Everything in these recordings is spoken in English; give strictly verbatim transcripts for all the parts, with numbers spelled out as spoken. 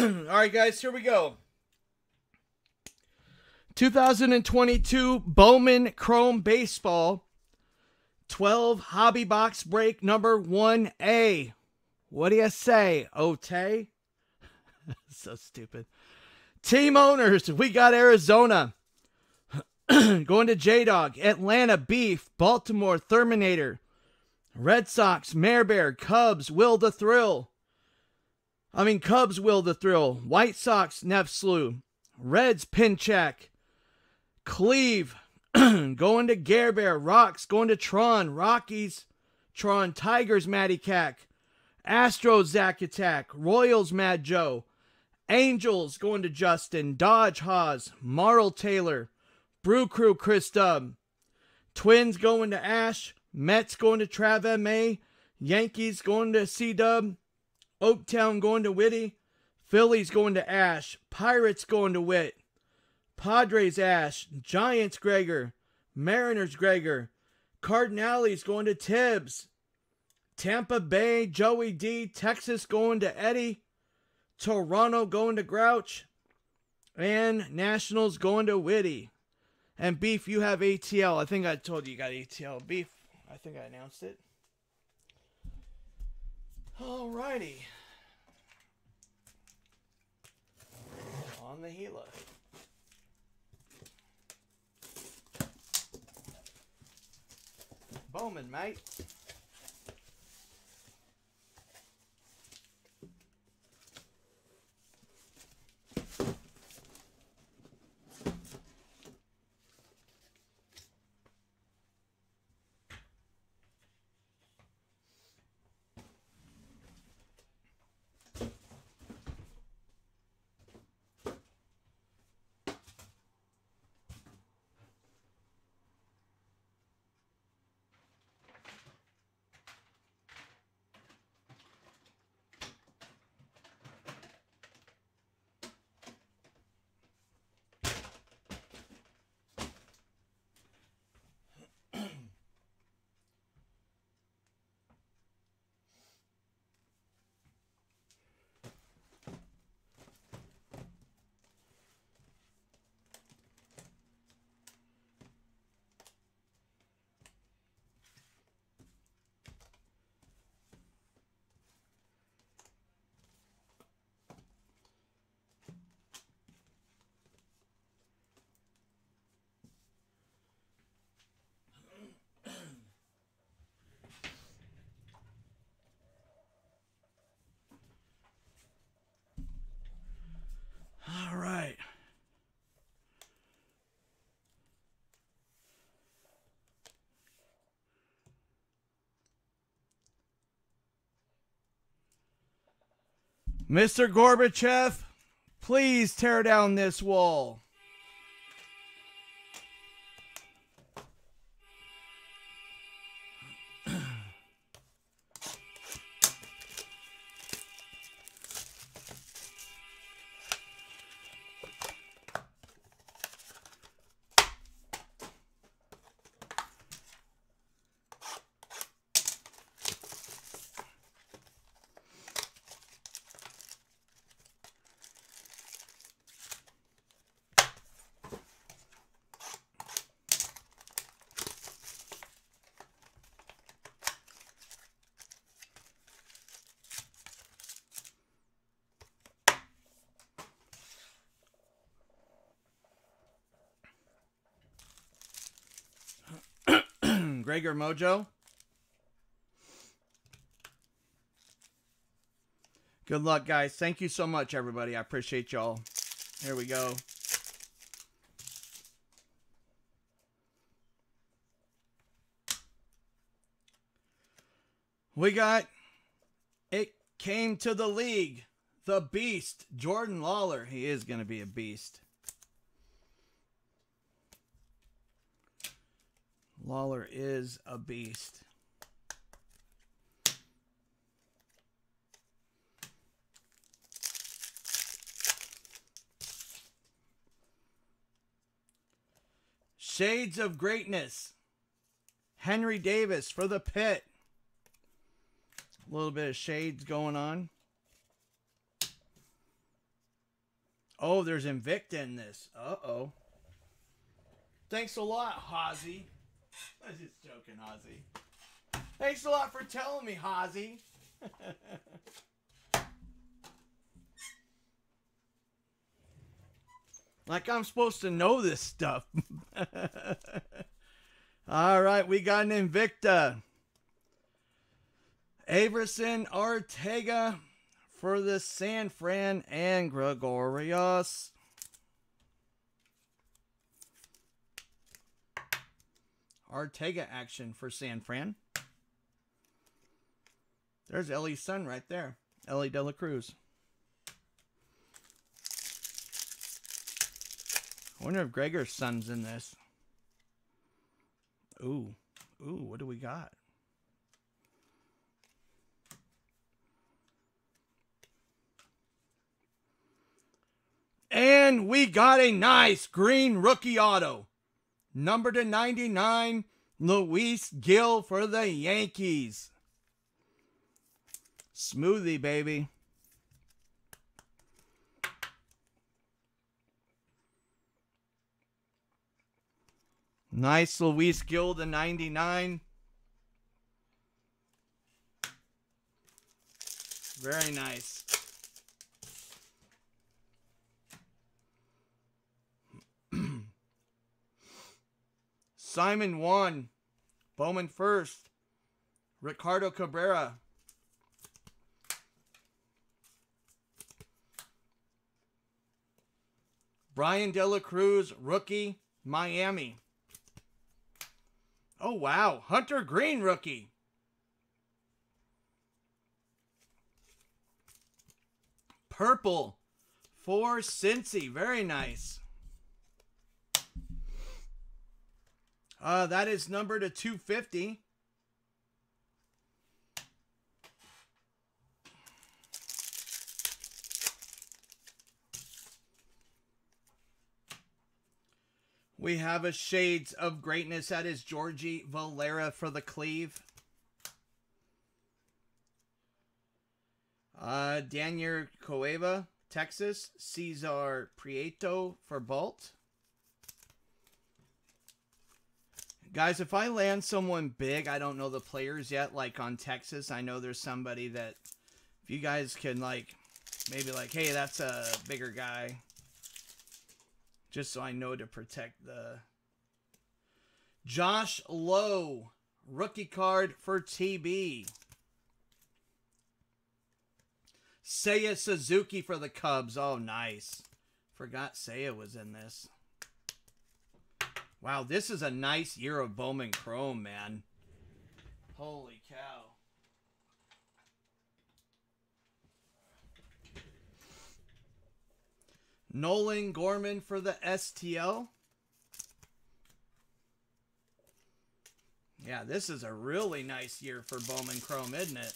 Alright guys, here we go. two thousand twenty-two Bowman Chrome Baseball twelve Hobby Box Break number one A. What do you say, Ote? So stupid. Team owners, we got Arizona. Going to J-Dog, Atlanta Beef, Baltimore Terminator, Red Sox, Mare Bear, Cubs, Will the Thrill. I mean, Cubs, Will the Thrill. White Sox, Nepslew. Reds, Pinchak. Cleve, going to Gare Bear. Rocks, going to Tron. Rockies, Tron. Tigers, Matty Cack. Astros, Zack Attack. Royals, Mad Joe. Angels, going to Justin. Dodge, Haas. Marl Taylor. Brew Crew, Chris Dubb. Twins, going to Ash. Mets, going to Trav M A. Yankees, going to C-Dub. Oaktown going to Whitty. Phillies going to Ash. Pirates going to Witt. Padres Ash. Giants Gregor. Mariners Gregor. Cardinales going to Tibbs. Tampa Bay Joey D. Texas going to Eddie. Toronto going to Grouch. And Nationals going to Whitty. And Beef, you have A T L. I think I told you you got A T L. Beef, I think I announced it. Alrighty. On the Gila. Bowman, mate. Mister Gorbachev, please tear down this wall. Gregor Mojo. Good luck, guys. Thank you so much, everybody. I appreciate y'all. Here we go. We got It Came to the League. The Beast. Jordan Lawlar. He is going to be a beast. Lawlar is a beast. Shades of Greatness. Henry Davis for the Pit. A little bit of shades going on. Oh, there's Invicta in this. Uh-oh. Thanks a lot, Hozzy. I was just joking, Hozzy. Thanks a lot for telling me, Hozzy. Like I'm supposed to know this stuff. All right, we got an Invicta. Averson Ortega for the San Fran and Gregorius. Ortega action for San Fran. There's Elly's son right there. Elly De La Cruz. I wonder if Gregor's son's in this. Ooh. Ooh, what do we got? And we got a nice green rookie auto. Number to ninety-nine, Luis Gil for the Yankees. Smoothie, baby. Nice Luis Gil to ninety-nine. Very nice. Simon one, Bowman first, Ricardo Cabrera. Brian De La Cruz, rookie, Miami. Oh, wow. Hunter Green, rookie. Purple for Cincy. Very nice. Uh, that is number to two fifty. We have a Shades of Greatness. That is Georgie Valera for the Cleve. Uh, Daniel Cueva, Texas. Cesar Prieto for Bolt. Guys, if I land someone big, I don't know the players yet, like on Texas. I know there's somebody that, if you guys can, like, maybe like, hey, that's a bigger guy. Just so I know to protect the... Josh Lowe, rookie card for T B. Seiya Suzuki for the Cubs. Oh, nice. Forgot Seiya was in this. Wow, this is a nice year of Bowman Chrome, man. Holy cow. Nolan Gorman for the S T L. Yeah, this is a really nice year for Bowman Chrome, isn't it?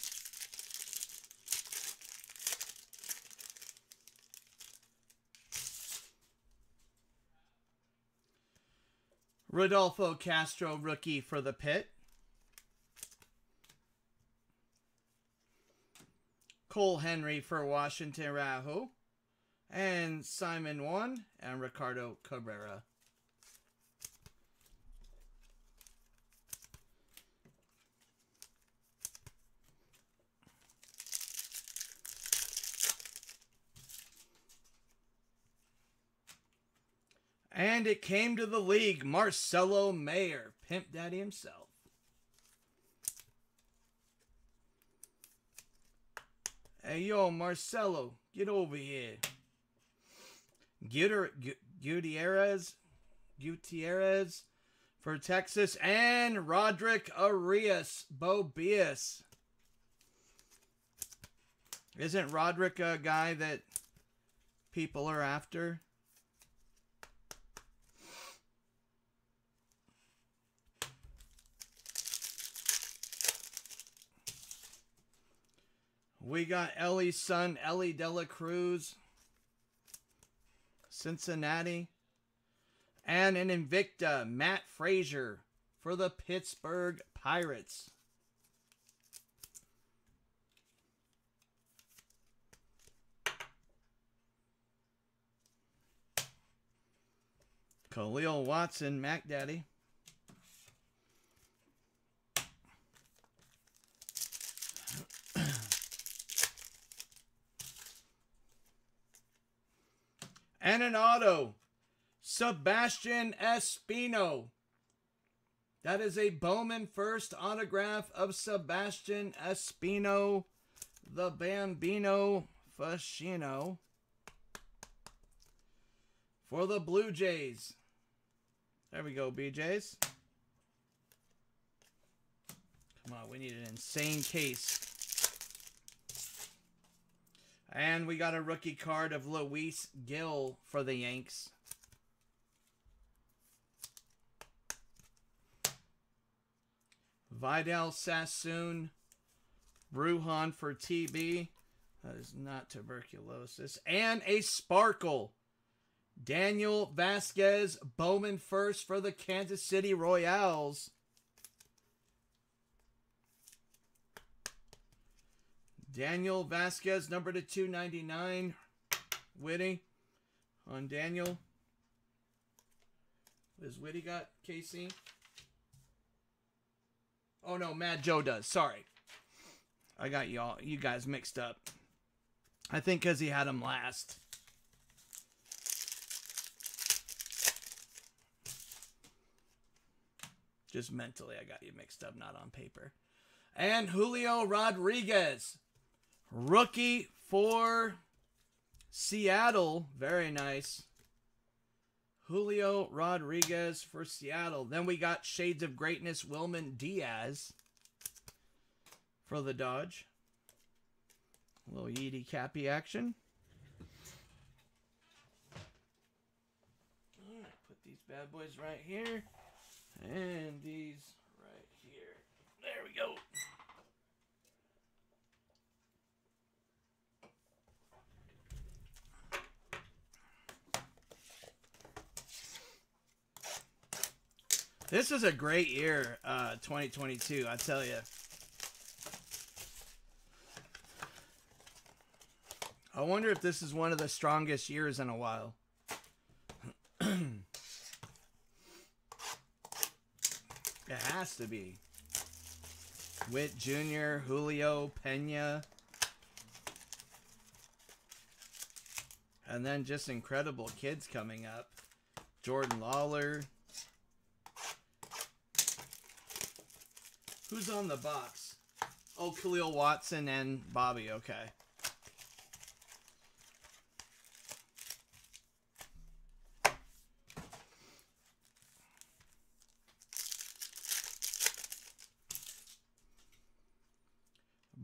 Rodolfo Castro, rookie for the Pit. Cole Henry for Washington Rajo. And Simon one and Ricardo Cabrera. And it came to the league, Marcelo Mayer, Pimp Daddy himself. Hey, yo, Marcelo, get over here. Gutierrez, Gutierrez for Texas, and Roderick Arias, Bobias. Isn't Roderick a guy that people are after? We got Elly's son, Elly De La Cruz, Cincinnati, and an Invicta, Matt Frazier for the Pittsburgh Pirates. Khalil Watson, Mac Daddy. And an auto, Sebastian Espino. That is a Bowman first autograph of Sebastian Espino, the Bambino Fascino. For the Blue Jays. There we go, B Js. Come on, we need an insane case. And we got a rookie card of Luis Gil for the Yanks. Vidal Sassoon, Bruhan for T B. That is not tuberculosis. And a sparkle. Daniel Vasquez, Bowman first for the Kansas City Royals. Daniel Vasquez, number to two ninety-nine. Whitty on Daniel. What has Whitty got, K C? Oh, no, Mad Joe does. Sorry. I got y'all, you guys mixed up. I think because he had him last. Just mentally, I got you mixed up, not on paper. And Julio Rodriguez. Rookie for Seattle. Very nice. Julio Rodriguez for Seattle. Then we got Shades of Greatness, Wilman Diaz for the Dodge. A little Yeedy Cappy action. All right, put these bad boys right here. And these right here. There we go. This is a great year, uh, twenty twenty-two, I tell you. I wonder if this is one of the strongest years in a while. It has to be. Witt Junior, Julio, Peña. And then just incredible kids coming up. Jordan Lawlar. Who's on the box? Oh, Khalil Watson and Bobby. Okay.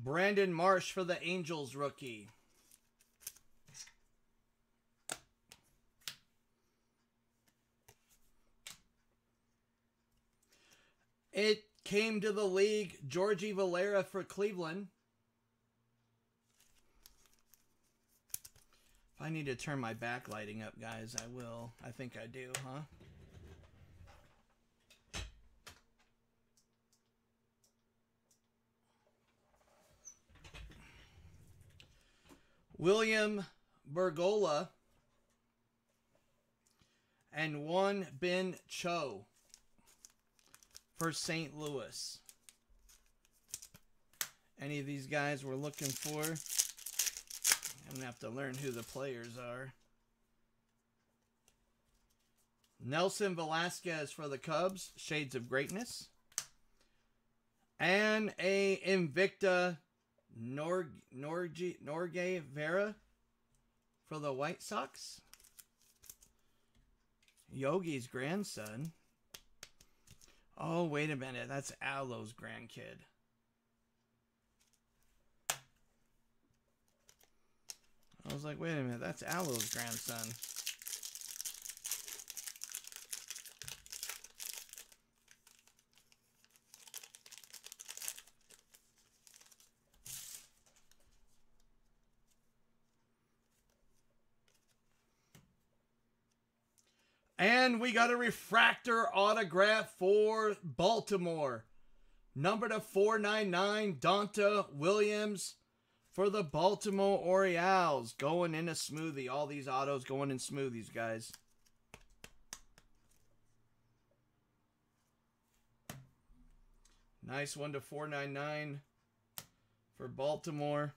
Brandon Marsh for the Angels rookie. It came to the league, Georgie Valera for Cleveland. If I need to turn my backlighting up, guys, I will. I think I do, huh? William Bergola and Won Bin Cho for Saint Louis. Any of these guys we're looking for? I'm going to have to learn who the players are. Nelson Velasquez for the Cubs, Shades of Greatness. And a Invicta Norg, Norg, Norge Vera for the White Sox. Yogi's grandson. Oh, wait a minute. That's Alo's grandkid. I was like, wait a minute. That's Alo's grandson. And we got a refractor autograph for Baltimore. Number to four ninety-nine, Donta Williams for the Baltimore Orioles. Going in a smoothie. All these autos going in smoothies, guys. Nice one to four ninety-nine for Baltimore.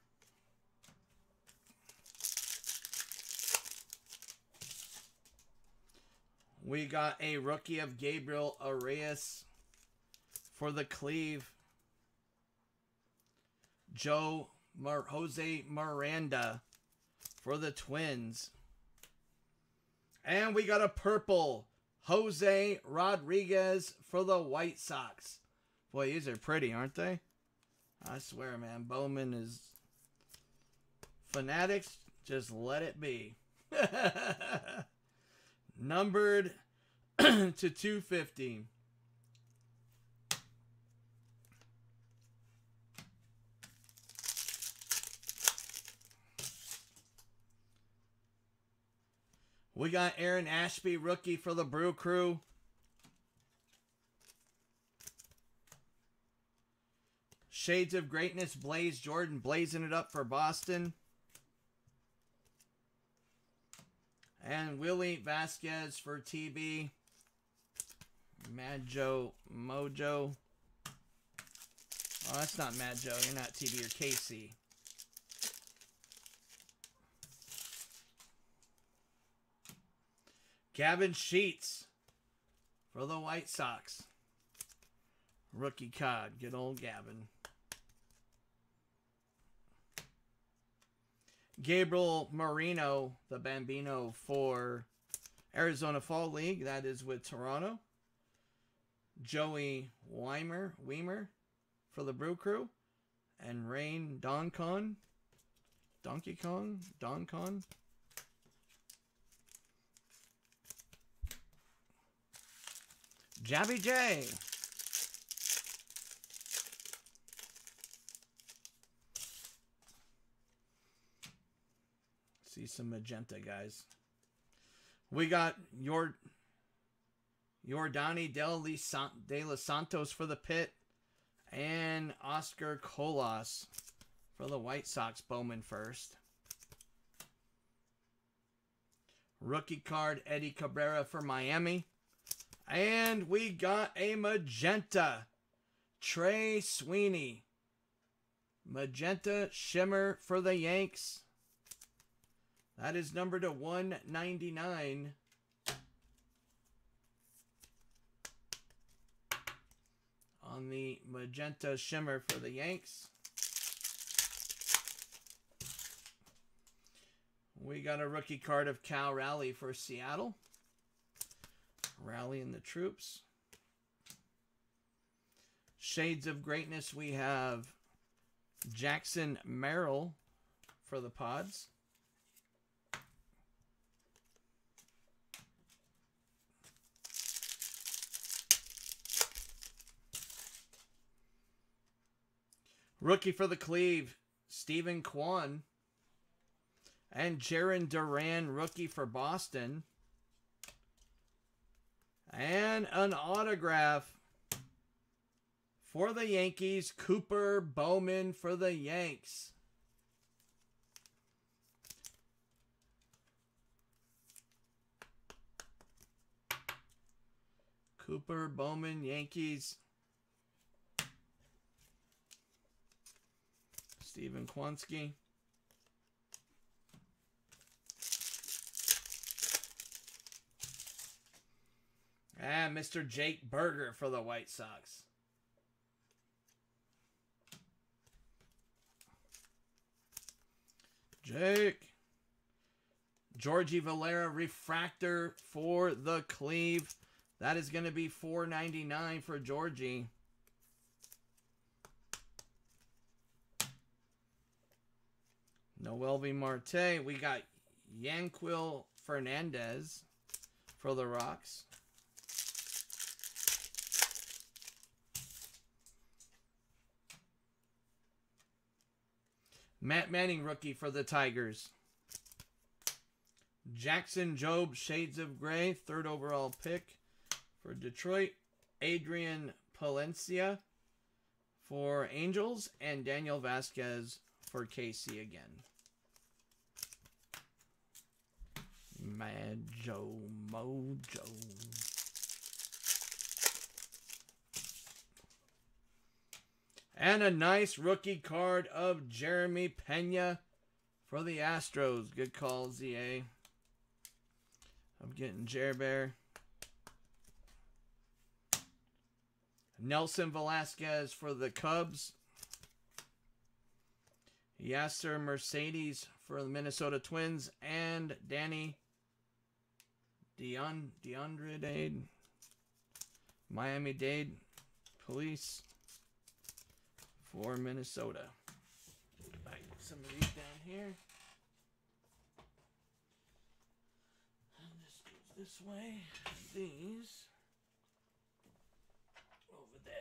We got a rookie of Gabriel Arias for the Cleve. Joe Mar- Jose Miranda for the Twins. And we got a purple Jose Rodriguez for the White Sox. Boy, these are pretty, aren't they? I swear, man, Bowman is... Fanatics, just let it be. Numbered to two fifty. We got Aaron Ashby, rookie for the Brew Crew. Shades of Greatness, Blaze Jordan, blazing it up for Boston. And Willy Vasquez for T B. Mad Joe Mojo. Oh, that's not Mad Joe. You're not T B. You're K C. Gavin Sheets for the White Sox. Rookie card. Good old Gavin. Gabriel Moreno, the Bambino for Arizona Fall League. That is with Toronto. Joey Wiemer, Wiemer for the Brew Crew. And Rain Doncon. Donkey Kong? Doncon? Jabby J. See some magenta, guys. We got your Yordany De Los Santos for the Pit and Oscar Colas for the White Sox. Bowman first. Rookie card Eddie Cabrera for Miami. And we got a magenta Trey Sweeney. Magenta Shimmer for the Yanks. That is number to one ninety-nine. On the magenta shimmer for the Yanks. We got a rookie card of Cal Raleigh for Seattle. Rallying the troops. Shades of Greatness. We have Jackson Merrill for the Pods. Rookie for the Cleve, Stephen Kwan. And Jarren Duran, rookie for Boston. And an autograph for the Yankees, Cooper Bowman for the Yanks. Cooper Bowman, Yankees. Stephen Kwanski. And Mister Jake Berger for the White Sox. Jake. Georgie Valera refractor for the Cleve. That is going to be four ninety-nine for Georgie. Noel V. Marte. We got Yanquil Fernandez for the Rocks. Matt Manning, rookie for the Tigers. Jackson Jobe, Shades of Gray, third overall pick for Detroit. Adrian Palencia for Angels. And Daniel Vasquez for K C again. Mad Joe Mojo. And a nice rookie card of Jeremy Peña for the Astros. Good call, Z A. I'm getting Jer Bear. Nelson Velasquez for the Cubs. Yasser Mercedes for the Minnesota Twins. And Danny DeAndre, Miami-Dade Police for Minnesota. Like some of these down here. And this goes this way. These over there.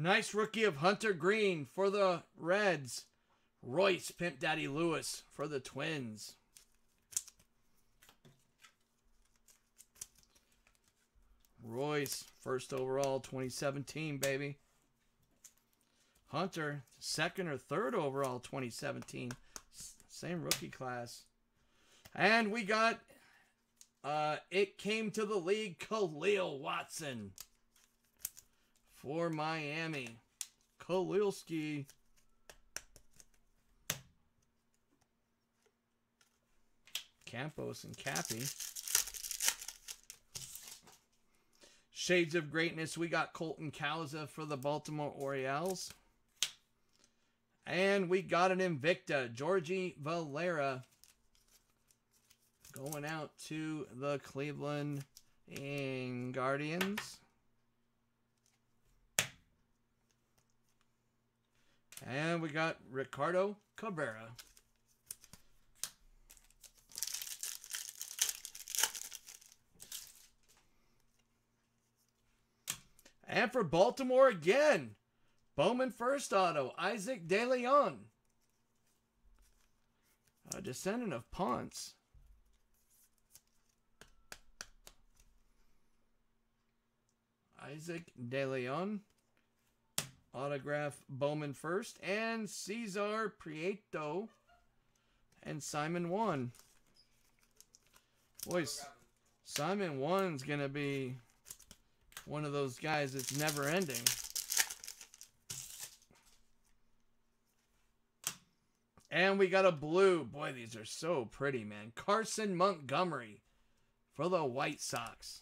Nice rookie of Hunter Green for the Reds. Royce Pimp Daddy Lewis for the Twins. Royce, first overall, twenty seventeen, baby. Hunter, second or third overall, twenty seventeen. Same rookie class. And we got, uh, it came to the league, Khalil Watson. For Miami, Khalilski. Campos and Cappy. Shades of Greatness, we got Colton Cauza for the Baltimore Orioles. And we got an Invicta, Georgie Valera. Going out to the Cleveland Guardians. And we got Ricardo Cabrera. And for Baltimore again, Bowman first auto, Isaac De Leon. A descendant of Ponce. Isaac De Leon. Autograph Bowman first, and Cesar Prieto and Simon One. Boys, Simon One's going to be one of those guys that's never ending. And we got a blue. Boy, these are so pretty, man. Carson Montgomery for the White Sox.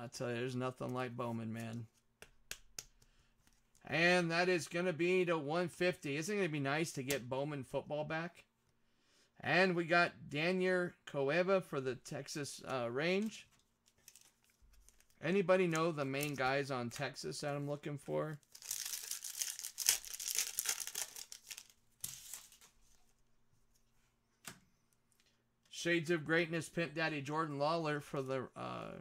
I tell you, there's nothing like Bowman, man. And that is going to be to one fifty. Isn't it going to be nice to get Bowman football back? And we got Daniel Cueva for the Texas uh, Range. Anybody know the main guys on Texas that I'm looking for? Shades of Greatness, Pimp Daddy Jordan Lawlar for the uh,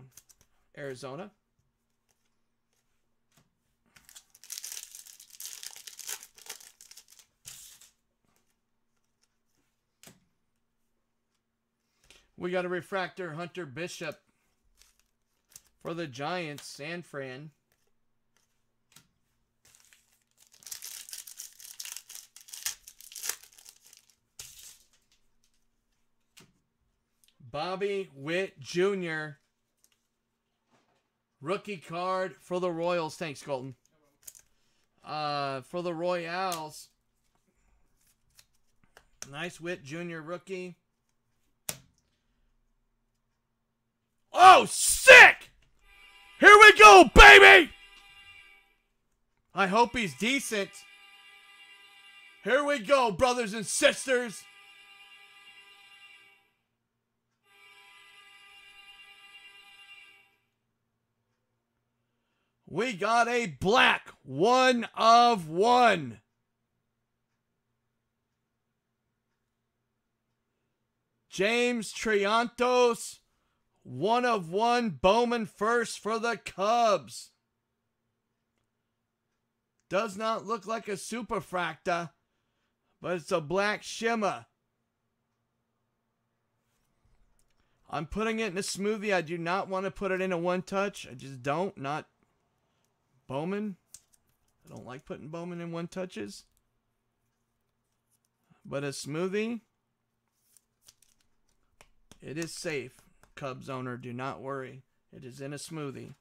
Arizona. We got a refractor, Hunter Bishop for the Giants, San Fran. Bobby Witt Junior Rookie card for the Royals. Thanks, Colton. Uh, for the Royals. Nice Witt Junior rookie. Oh, sick! Here we go, baby! I hope he's decent. Here we go, brothers and sisters. We got a black one of one. James Triantos, one of one. Bowman first for the Cubs. Does not look like a superfracta, but it's a black shimmer. I'm putting it in a smoothie. I do not want to put it in a one touch. I just don't. Not Bowman. I don't like putting Bowman in one touches. But a smoothie, it is safe. Cubs owner, do not worry. It is in a smoothie.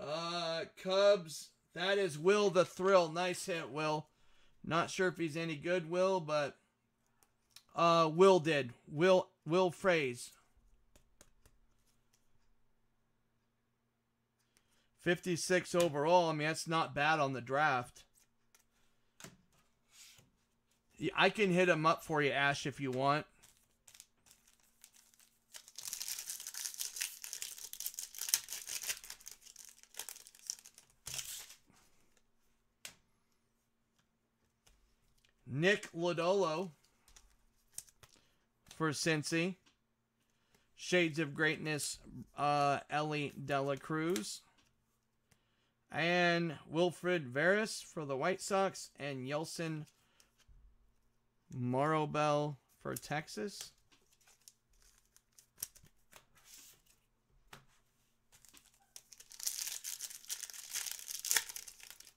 Uh, Cubs, that is Will the Thrill. Nice hit, Will. Not sure if he's any good, Will, but uh, Will did. Will, Will Fraze. fifty-six overall. I mean, that's not bad on the draft. I can hit him up for you, Ash, if you want. Nick Lodolo for Cincy. Shades of Greatness, uh, Elly De La Cruz. And Wilfred Veras for the White Sox. And Yelson Morobell for Texas.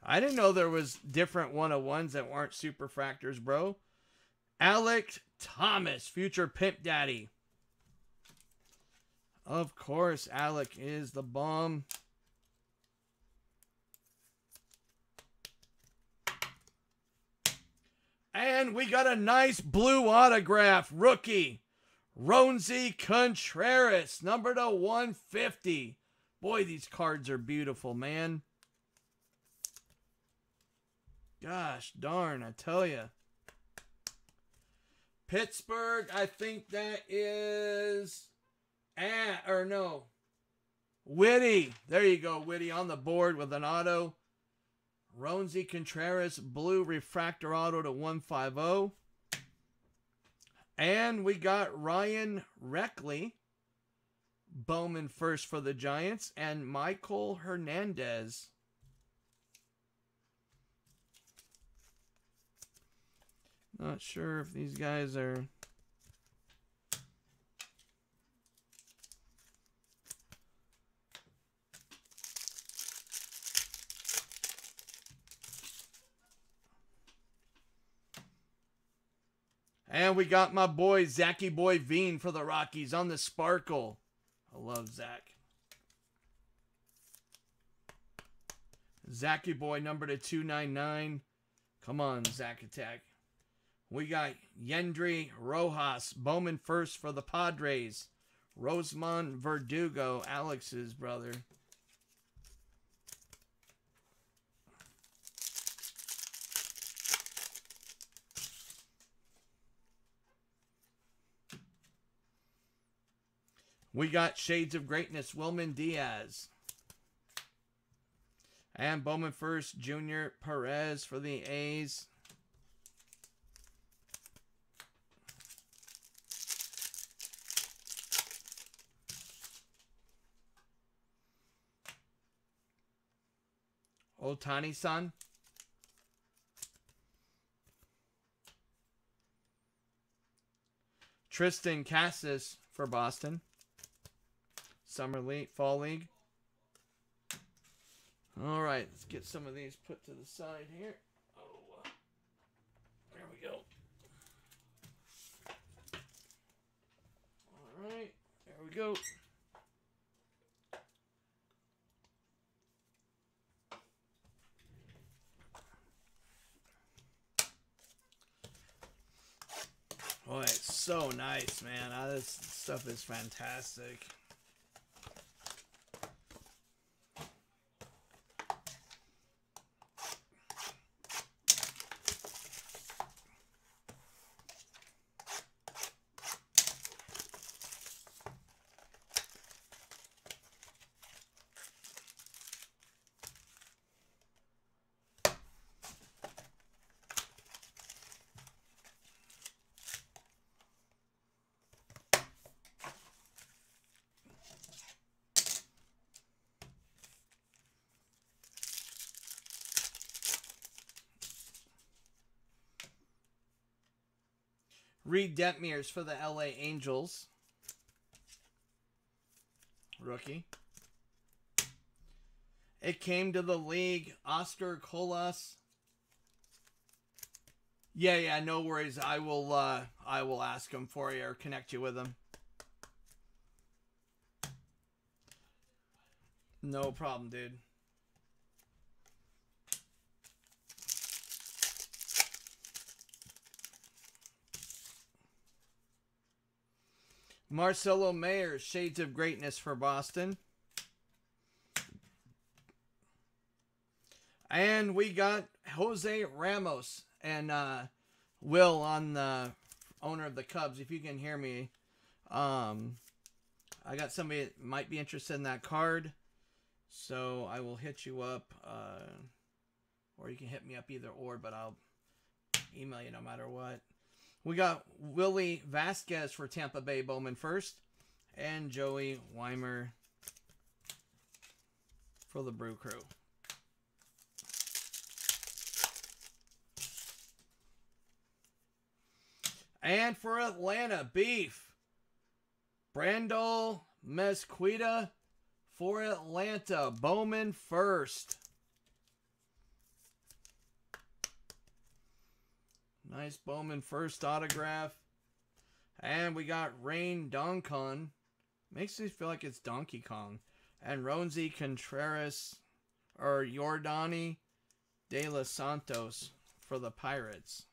I didn't know there was different one of ones that weren't superfractors, bro. Alec Thomas, future Pimp Daddy. Of course, Alec is the bomb. And we got a nice blue autograph, rookie, Ronzy Contreras, number to one fifty. Boy, these cards are beautiful, man. Gosh darn, I tell you. Pittsburgh, I think that is, ah, or no, Whitty. There you go, Whitty on the board with an auto. Ronzy Contreras, blue refractor auto to one fifty. And we got Ryan Reckley, Bowman first for the Giants, and Michael Hernandez. Not sure if these guys are... And we got my boy, Zachy Boy Veen for the Rockies on the Sparkle. I love Zach. Zachy Boy, number to two ninety-nine. Come on, Zach Attack. We got Yendry Rojas, Bowman first for the Padres. Rosemond Verdugo, Alex's brother. We got Shades of Greatness, Wilman Diaz. And Bowman first, Junior Perez for the A's. Otani-san. Tristan Cassis for Boston. Summer League, Fall League. All right, let's get some of these put to the side here. Oh, uh, there we go. All right, there we go. Boy, it's so nice, man. Oh, this stuff is fantastic. Reed Detmers for the L A Angels. Rookie. It came to the league. Oscar Colas. Yeah, yeah, no worries. I will uh, I will ask him for you or connect you with him. No problem, dude. Marcelo Mayer, Shades of Greatness for Boston. And we got Jose Ramos and uh, Will on the owner of the Cubs. If you can hear me, um, I got somebody that might be interested in that card. So I will hit you up, uh, or you can hit me up either or, but I'll email you no matter what. We got Willy Vasquez for Tampa Bay, Bowman first, and Joey Wiemer for the Brew Crew. And for Atlanta, Beef, Brandel Mesquita for Atlanta, Bowman first. Nice Bowman first autograph. And we got Rain Doncon. Makes me feel like it's Donkey Kong. And Ronzy Contreras or Yordany De Los Santos for the Pirates.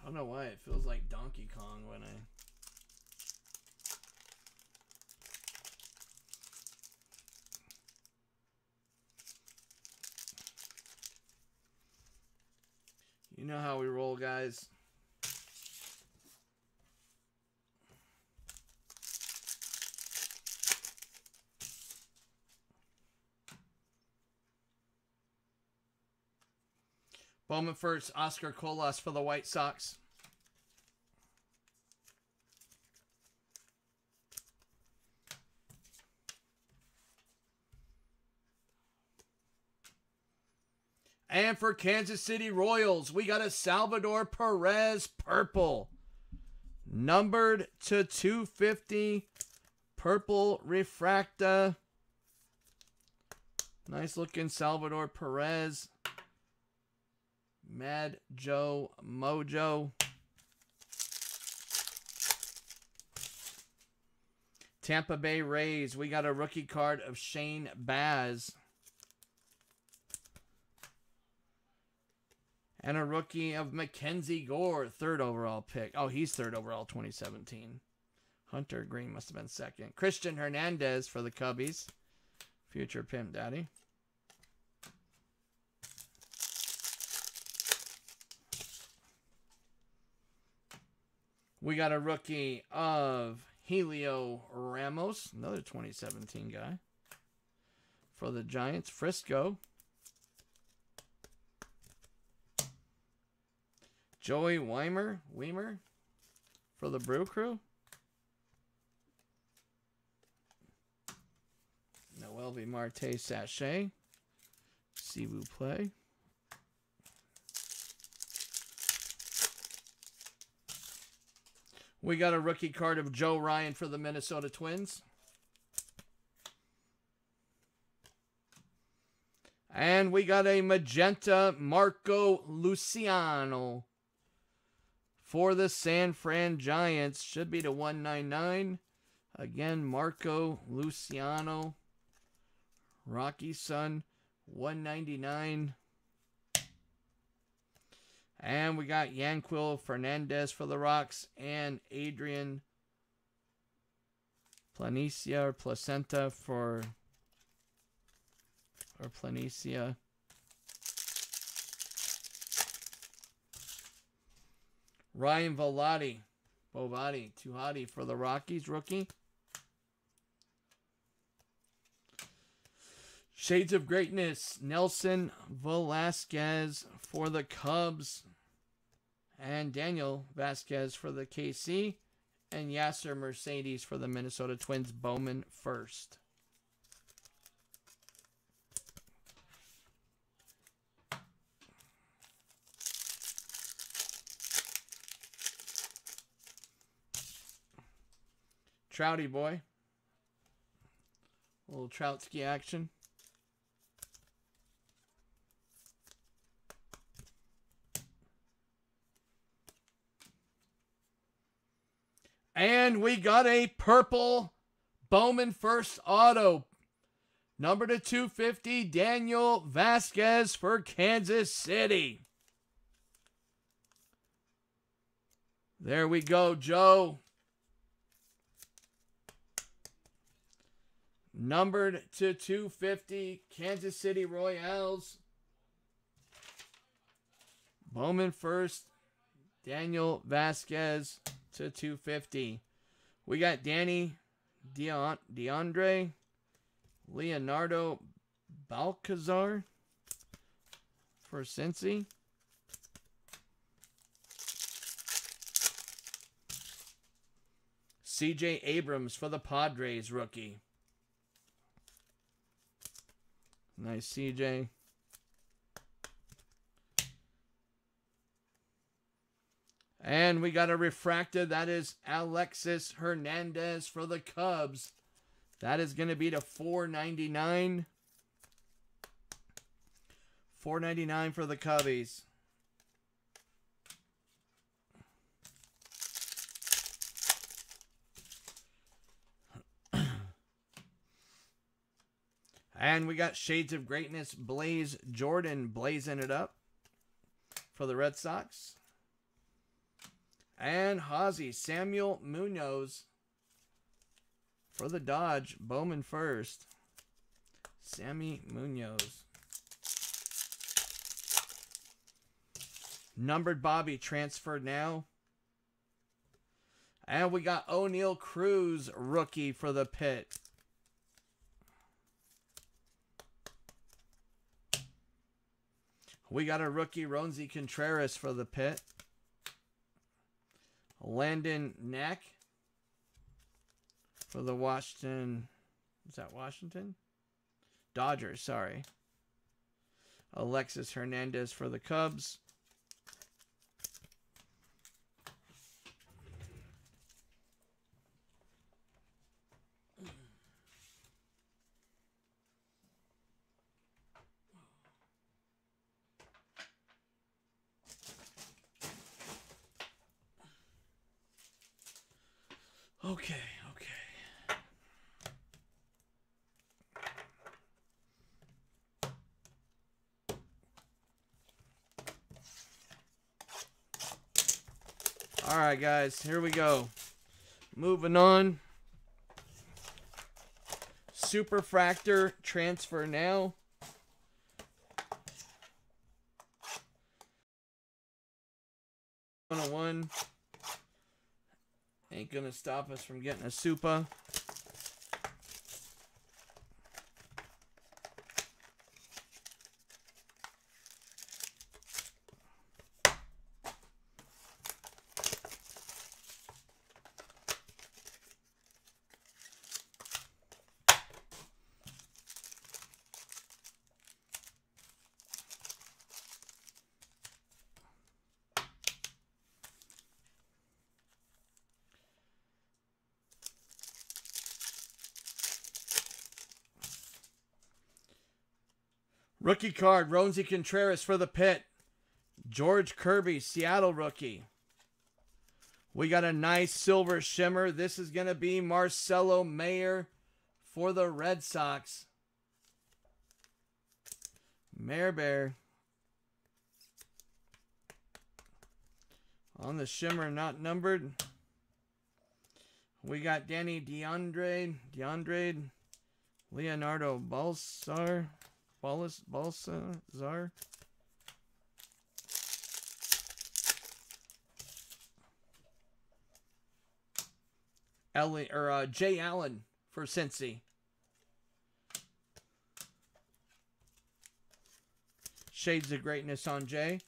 I don't know why it feels like Donkey Kong when I... You know how we roll, guys. Bowman first, Oscar Colas for the White Sox. And for Kansas City Royals, we got a Salvador Perez purple. Numbered to two fifty. Purple refracta. Nice looking Salvador Perez. Mad Joe Mojo. Tampa Bay Rays, we got a rookie card of Shane Baz. And a rookie of Mackenzie Gore, third overall pick. Oh, he's third overall, twenty seventeen. Hunter Green must have been second. Christian Hernandez for the Cubbies. Future Pimp Daddy. We got a rookie of Helio Ramos, another twenty seventeen guy. For the Giants, Frisco. Joey Wiemer, Wiemer for the Brew Crew. Noel V. Marte Sachet. Cebu Play. We got a rookie card of Joe Ryan for the Minnesota Twins. And we got a magenta Marco Luciano. For the San Fran Giants, should be to one ninety-nine. Again, Marco Luciano, Rocky Sun, one ninety-nine. And we got Yanquil Fernandez for the Rocks and Adrian Planicia or Placenta for or Planicia. Ryan Velotti, Bovati, Tuhati for the Rockies, rookie. Shades of Greatness, Nelson Velasquez for the Cubs. And Daniel Vasquez for the K C. And Yasser Mercedes for the Minnesota Twins, Bowman first. Trouty boy. A little Troutsky action. And we got a purple Bowman first auto. Number to two fifty, Daniel Vasquez for Kansas City. There we go, Joe. Numbered to two fifty, Kansas City Royals. Bowman first, Daniel Vasquez to two fifty. We got Danny DeAndre, Leonardo Balcazar for Cincy. C J Abrams for the Padres rookie. Nice, C J. And we got a refractor. That is Alexis Hernandez for the Cubs. That is going to be to four ninety-nine. four ninety-nine for the Cubbies. And we got Shades of Greatness. Blaze Jordan blazing it up for the Red Sox. And Hazy, Samuel Munoz for the Dodge. Bowman first. Sammy Munoz. Numbered Bobby transferred now. And we got O'Neal Cruz rookie for the Pit. We got a rookie Ronzy Contreras for the Pit. Landon Knack for the Washington, is that Washington? Dodgers, sorry. Alexis Hernandez for the Cubs. Okay, okay. All right, guys, here we go. Moving on. Superfractor transfer now. one oh one. Ain't gonna stop us from getting a super. Rookie card, Ronzy Contreras for the Pit. George Kirby, Seattle rookie. We got a nice silver shimmer. This is going to be Marcelo Mayer for the Red Sox. Mayer Bear. On the shimmer, not numbered. We got Danny DeAndre, DeAndre, Leonardo Balsar. Balsazar. Ellie or uh, Jay Allen for Cincy. Shades of Greatness on Jay.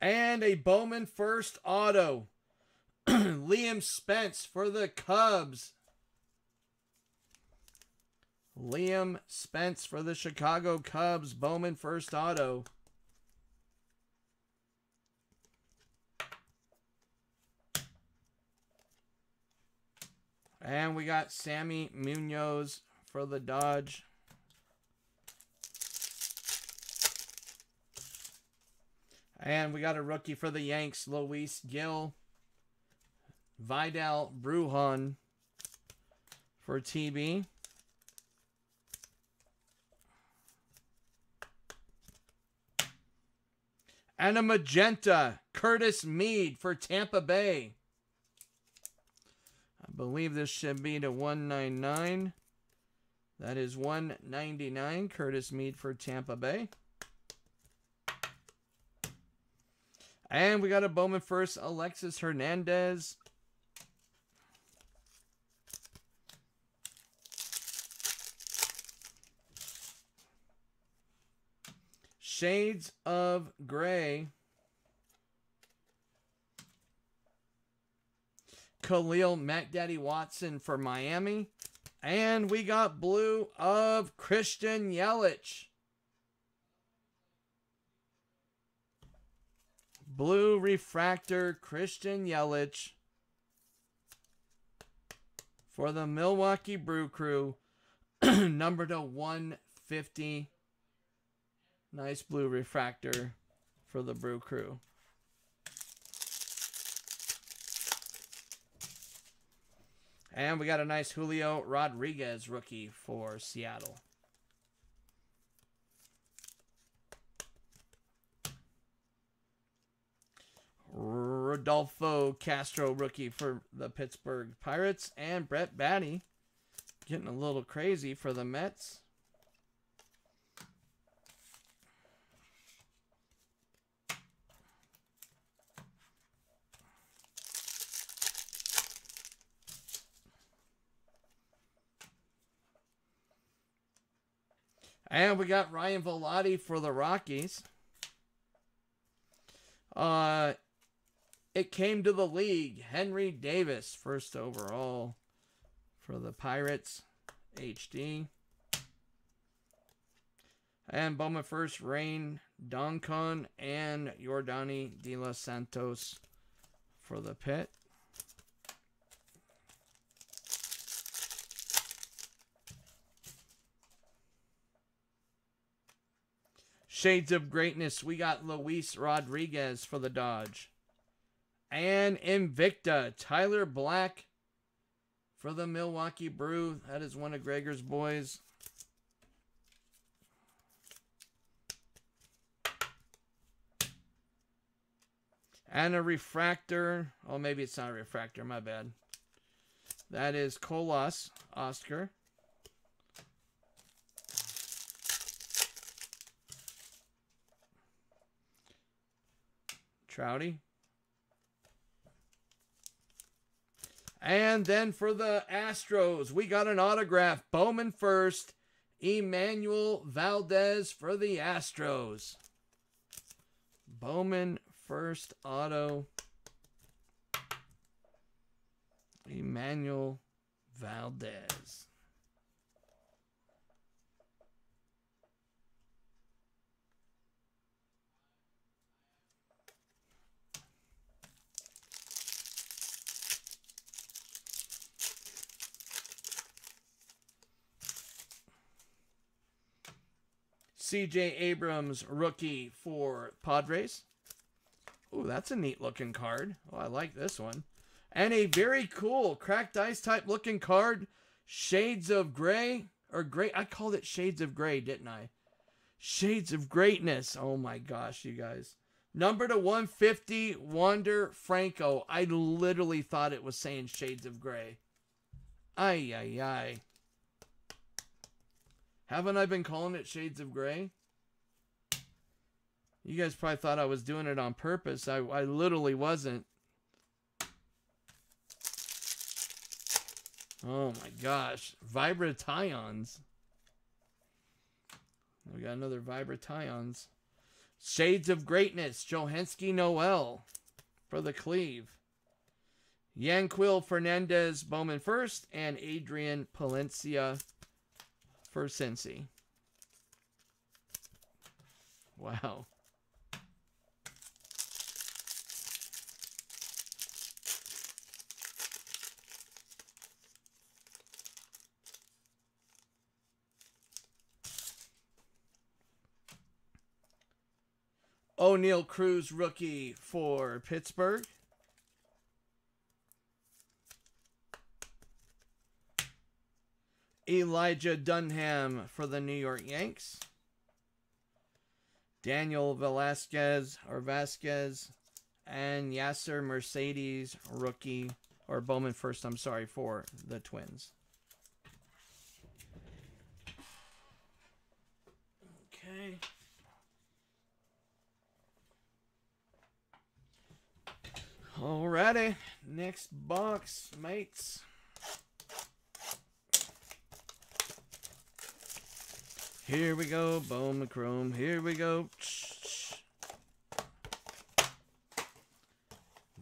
And a Bowman first auto. Liam Spence for the Cubs. Liam Spence for the Chicago Cubs. Bowman first auto. And we got Sammy Munoz for the Dodge. And we got a rookie for the Yanks, Luis Gil. Vidal Brujan for T B. And a magenta, Curtis Mead for Tampa Bay. I believe this should be to one ninety-nine. That is one ninety-nine, Curtis Mead for Tampa Bay. And we got a Bowman first, Alexis Hernandez. Shades of Gray. Khalil Mac Daddy Watson for Miami. And we got blue of Christian Yelich. Blue refractor Christian Yelich for the Milwaukee Brew Crew, number to one fifty. Nice blue refractor for the Brew Crew. And we got a nice Julio Rodriguez rookie for Seattle. Rodolfo Castro rookie for the Pittsburgh Pirates. And Brett Batty getting a little crazy for the Mets. And we got Ryan Velotti for the Rockies. Uh, it came to the league. Henry Davis, first overall for the Pirates. H D. And Bowman first, Rain Doncon and Yordany De Los Santos for the Pit. Shades of Greatness, we got Luis Rodriguez for the Dodge. And Invicta, Tyler Black for the Milwaukee Brew. That is one of Gregor's boys. And a refractor. Oh, maybe it's not a refractor. My bad. That is Colas, Oscar. Trouty. And then for the Astros, we got an autograph. Bowman first, Emmanuel Valdez for the Astros. Bowman first auto. Emmanuel Valdez. C J Abrams, rookie for Padres. Ooh, that's a neat-looking card. Oh, I like this one. And a very cool cracked ice-type looking card. Shades of Gray. Or Gray. I called it Shades of Gray, didn't I? Shades of Greatness. Oh, my gosh, you guys. Number to one fifty, Wander Franco. I literally thought it was saying Shades of Gray. Ay, ay, ay. Haven't I been calling it Shades of Gray? You guys probably thought I was doing it on purpose. I, I literally wasn't. Oh my gosh. Vibrations. We got another Vibrations. Shades of Greatness. Johansky Noel for the Cleve. Yanquil Fernandez, Bowman first. And Adrian Palencia for Cincy. Wow. O'Neal Cruz rookie for Pittsburgh. Elijah Dunham for the New York Yanks. Daniel Velasquez or Vasquez and Yasser Mercedes rookie or Bowman first, I'm sorry, for the Twins. Okay. Alrighty, next box, mates. Here we go, Bowman Chrome. Here we go.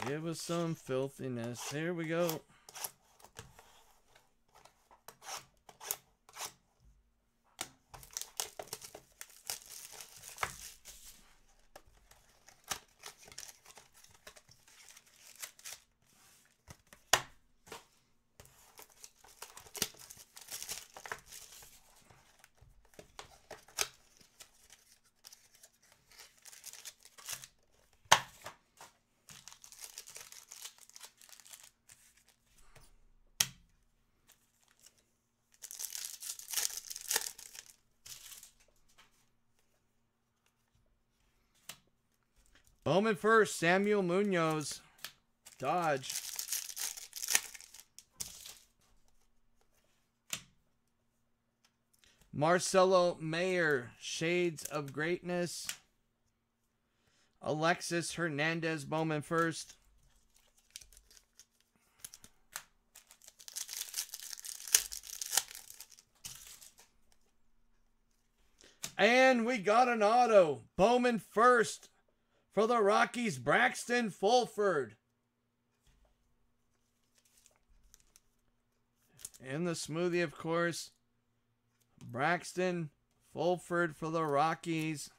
Give us some filthiness. Here we go. Bowman first, Samuel Munoz, Dodge. Marcelo Mayer, Shades of Greatness. Alexis Hernandez, Bowman first. And we got an auto, Bowman first. For the Rockies, Braxton Fulford. In the smoothie, of course. Braxton Fulford for the Rockies.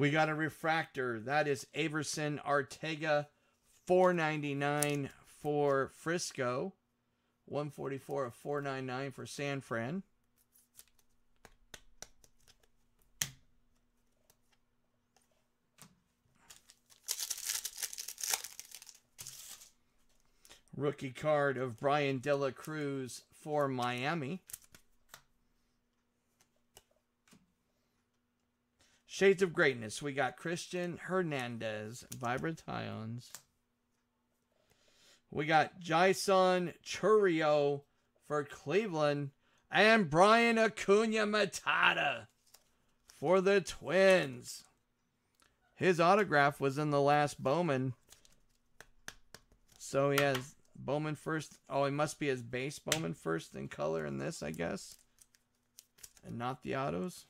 We got a refractor. That is Averson Ortega, four ninety-nine for Frisco, one forty-four of four ninety-nine for San Fran. Rookie card of Brian De La Cruz for Miami. Shades of Greatness. We got Christian Hernandez, Vibrations. We got Jason Churio for Cleveland. And Brian Acuna Matata for the Twins. His autograph was in the last Bowman. So he has Bowman first. Oh, it must be his base Bowman first in color in this, I guess. And not the autos.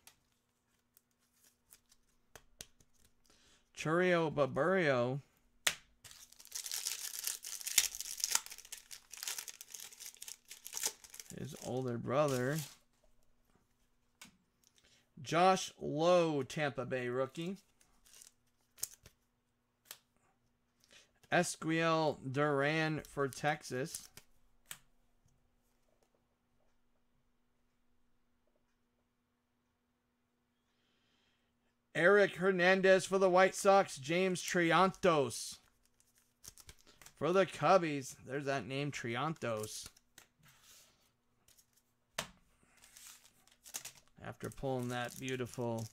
Churio Barberio. His older brother. Josh Lowe, Tampa Bay rookie. Esquiel Duran for Texas. Eric Hernandez for the White Sox. James Triantos for the Cubbies. There's that name, Triantos. After pulling that beautiful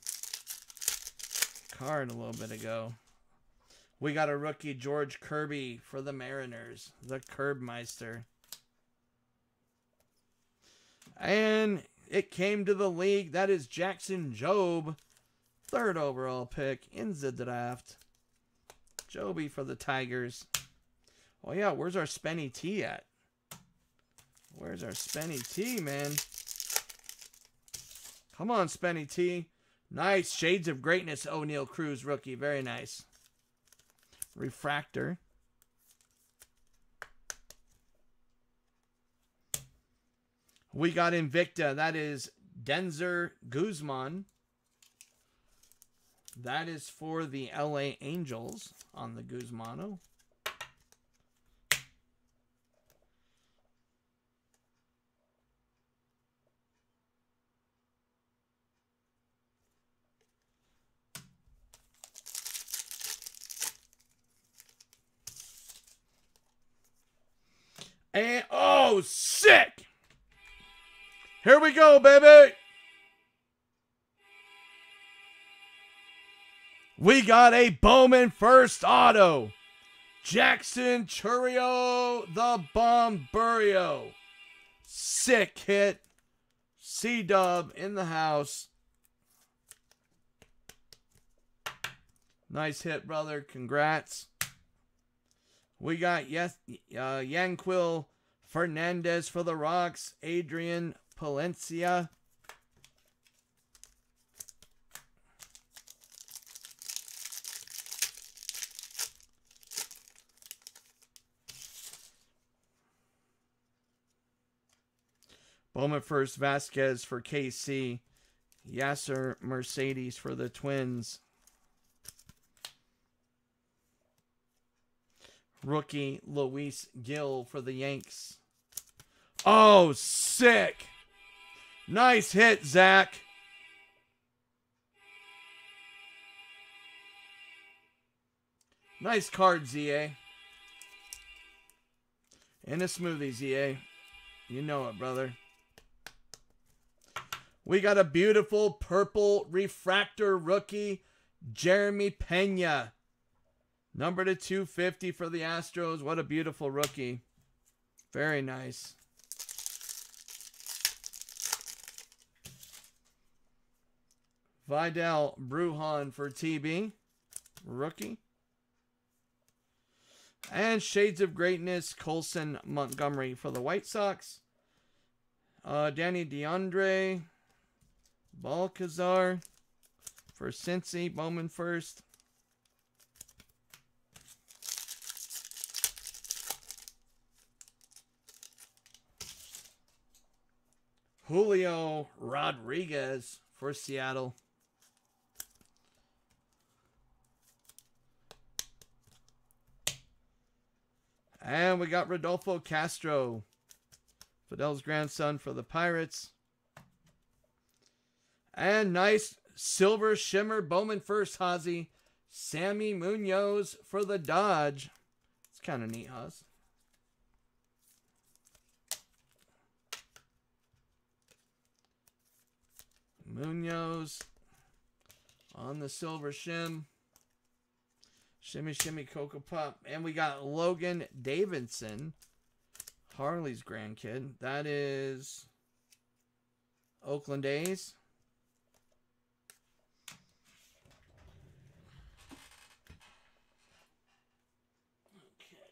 card a little bit ago. We got a rookie, George Kirby for the Mariners. The Kerbmeister. And it came to the league. That is Jackson Jobe. Third overall pick in the draft. Joby for the Tigers. Oh, yeah. Where's our Spenny T at? Where's our Spenny T, man? Come on, Spenny T. Nice. Shades of Greatness, O'Neal Cruz rookie. Very nice. Refractor. We got Invicta. That is Denzer Guzman. That is for the L A Angels on the Guzmano. And, oh, sick! Here we go, baby! We got a Bowman first auto. Jackson Churio the Bomb Burio. Sick hit. C-Dub in the house. Nice hit, brother. Congrats. We got yes, uh, Yanquil Fernandez for the Rocks, Adrian Palencia. Bowman first Vasquez for K C, Yasser Mercedes for the Twins. Rookie Luis Gil for the Yanks. Oh, sick. Nice hit, Zach. Nice card, Z A. And a smoothie, Z A. You know it, brother. We got a beautiful purple refractor rookie, Jeremy Peña. Number to two fifty for the Astros. What a beautiful rookie. Very nice. Vidal Brujan for T B. Rookie. And Shades of Greatness, Colson Montgomery for the White Sox. Uh, Danny DeAndre. Balcazar for Cincy. Bowman first. Julio Rodriguez for Seattle. And we got Rodolfo Castro, Fidel's grandson for the Pirates. And nice silver shimmer Bowman first, Hazy. Sammy Munoz for the Dodge. It's kind of neat, Haz. Munoz on the silver shim. Shimmy, shimmy, Cocoa Pop. And we got Logan Davidson, Harley's grandkid. That is Oakland A's. Okay.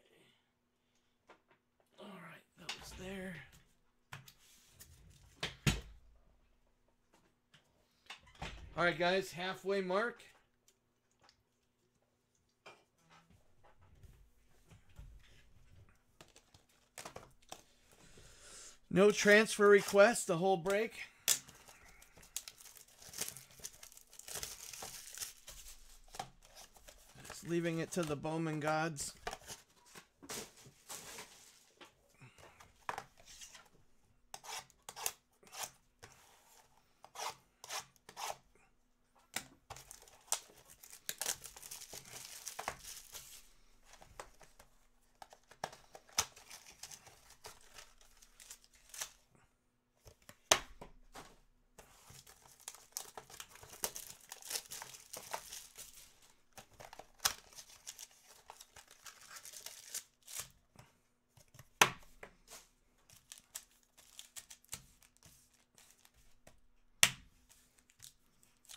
All right, that was there. All right, guys, halfway mark. No transfer requests the whole break. Just leaving it to the Bowman gods.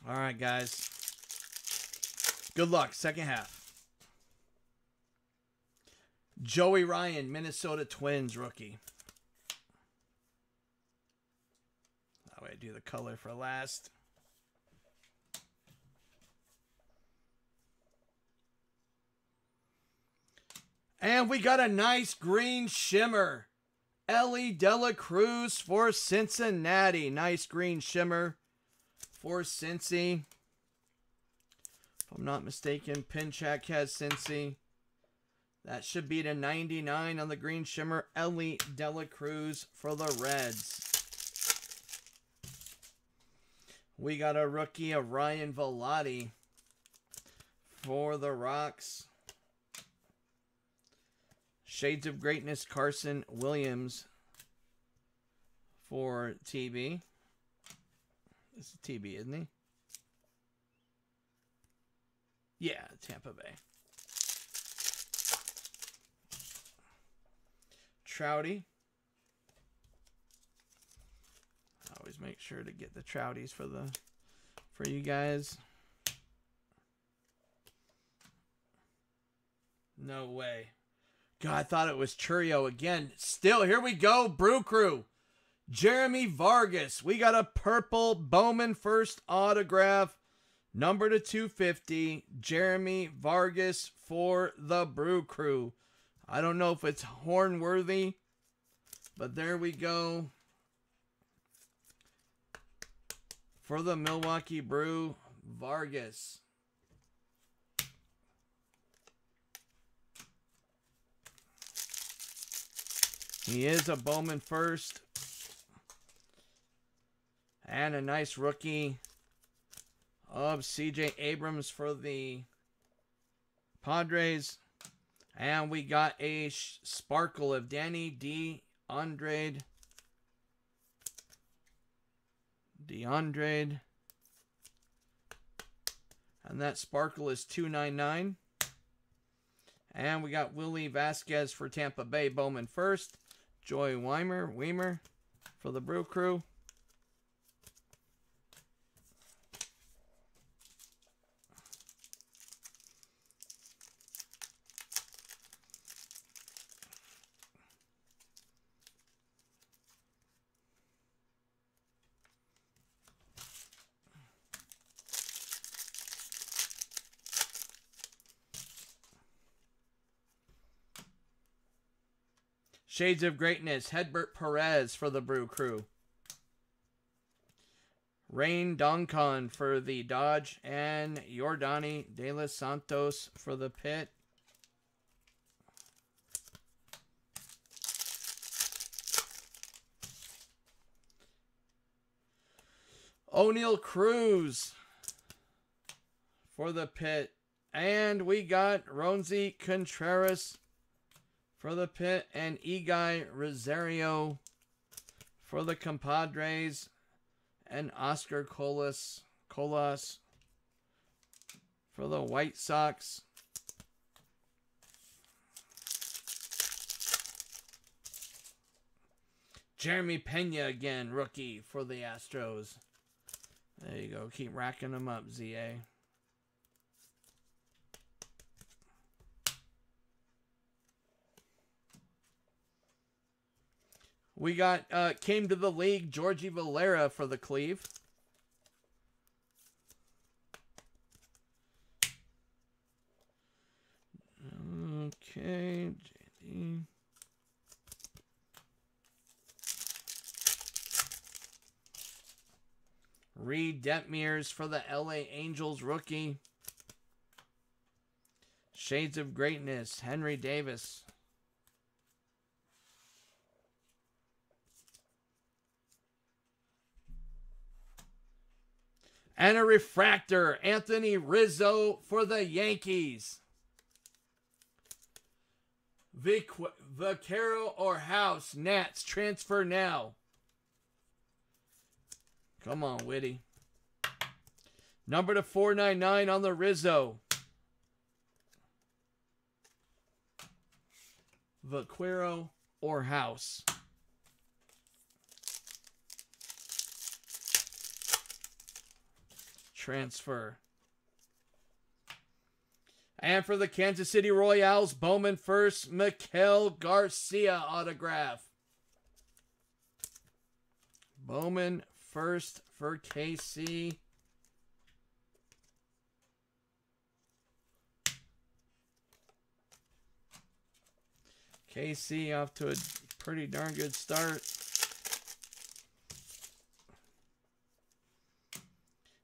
All right, guys. Good luck. Second half. Joey Ryan, Minnesota Twins rookie. why I do the color for last. And we got a nice green shimmer. Elly De La Cruz for Cincinnati. Nice green shimmer for Cincy. If I'm not mistaken, Pinchak has Cincy. That should be to ninety-nine on the green shimmer. Elly De La Cruz for the Reds. We got a rookie of Ryan Velotti for the Rocks. Shades of Greatness, Carson Williams for T B. This is T B, isn't he? Yeah, Tampa Bay. Trouty. I always make sure to get the Trouties for the for you guys. No way. God, I thought it was Churio again. Still, here we go, Brew Crew. Jeremy Vargas. We got a purple Bowman first autograph. Number to two fifty. Jeremy Vargas for the Brew Crew. I don't know if it's Hornworthy, but there we go. For the Milwaukee Brew, Vargas. He is a Bowman first. And a nice rookie of C J Abrams for the Padres. And we got a sparkle of Danny DeAndre. DeAndre. And that sparkle is two ninety-nine. And we got Willy Vasquez for Tampa Bay, Bowman first. Joey Wiemer, Wiemer for the Brew Crew. Shades of Greatness, Hedbert Perez for the Brew Crew. Rain Doncon for the Dodge. And Yordany De Los Santos for the Pit. O'Neal Cruz for the Pit. And we got Ronzy Contreras for the Pit, and Eguy Rosario for the Compadres, and Oscar Colas, Colas for the White Sox. Jeremy Peña again, rookie for the Astros. There you go. Keep racking them up, Z A. We got, uh, came to the league, Georgie Valera for the Cleve. Okay, J D. Reed Detmers for the L A Angels rookie. Shades of Greatness, Henry Davis. And a refractor, Anthony Rizzo for the Yankees. Vic, Vaquero or House, Nats, transfer now. Come on, Whitty. Number to four ninety-nine on the Rizzo. Vaquero or House. Transfer. And for the Kansas City Royals, Bowman first, Mikel Garcia autograph. Bowman first for K C. K C off to a pretty darn good start.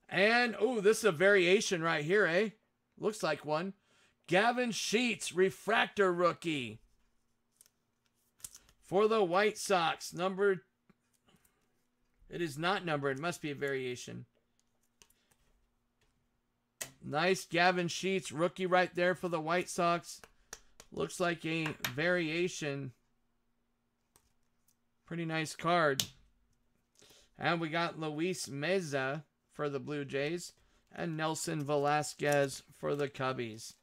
And, oh, this is a variation right here, eh? Looks like one. Gavin Sheets, refractor rookie. For the White Sox, numbered. It is not numbered. It must be a variation. Nice Gavin Sheets, rookie right there for the White Sox. Looks like a variation. Pretty nice card. And we got Luis Meza for the Blue Jays and Nelson Velasquez for the Cubbies.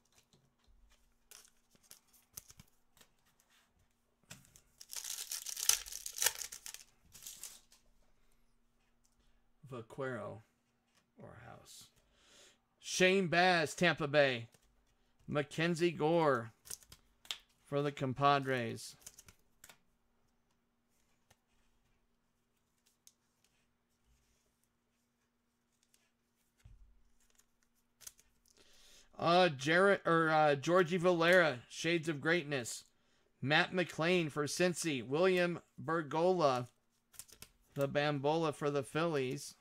Vaquero or House. Shane Baz, Tampa Bay. Mackenzie Gore for the Compadres. Uh, Jarrett or uh, Georgie Valera, Shades of Greatness. Matt McClain for Cincy. William Bergola, the Bambola for the Phillies.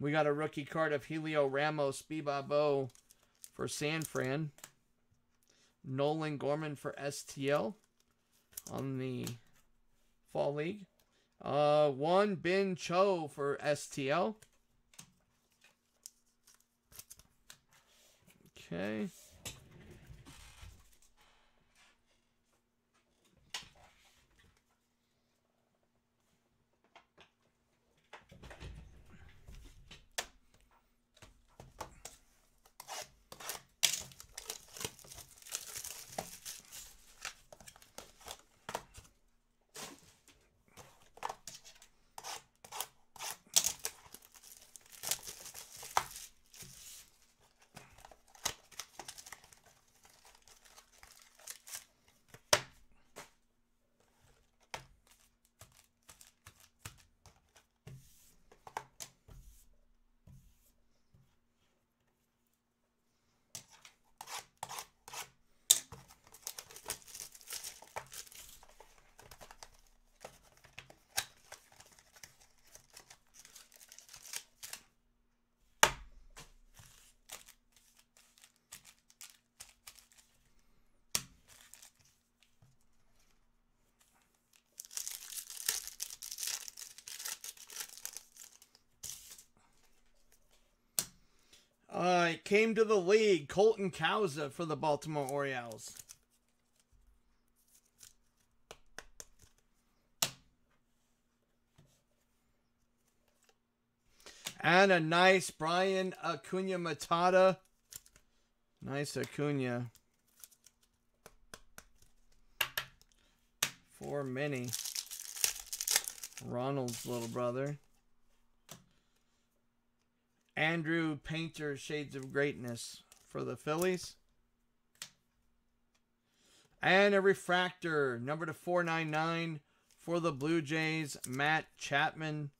We got a rookie card of Helio Ramos, Bebabo for San Fran. Nolan Gorman for S T L on the Fall League. Uh, one Bin Cho for S T L. Okay. Uh, it came to the league, Colton Cauza for the Baltimore Orioles. And a nice Brian Acuna Matata. Nice Acuna. For many. Ronald's little brother. Andrew Painter, Shades of Greatness for the Phillies. And a refractor, number to four ninety-nine for the Blue Jays, Matt Chapman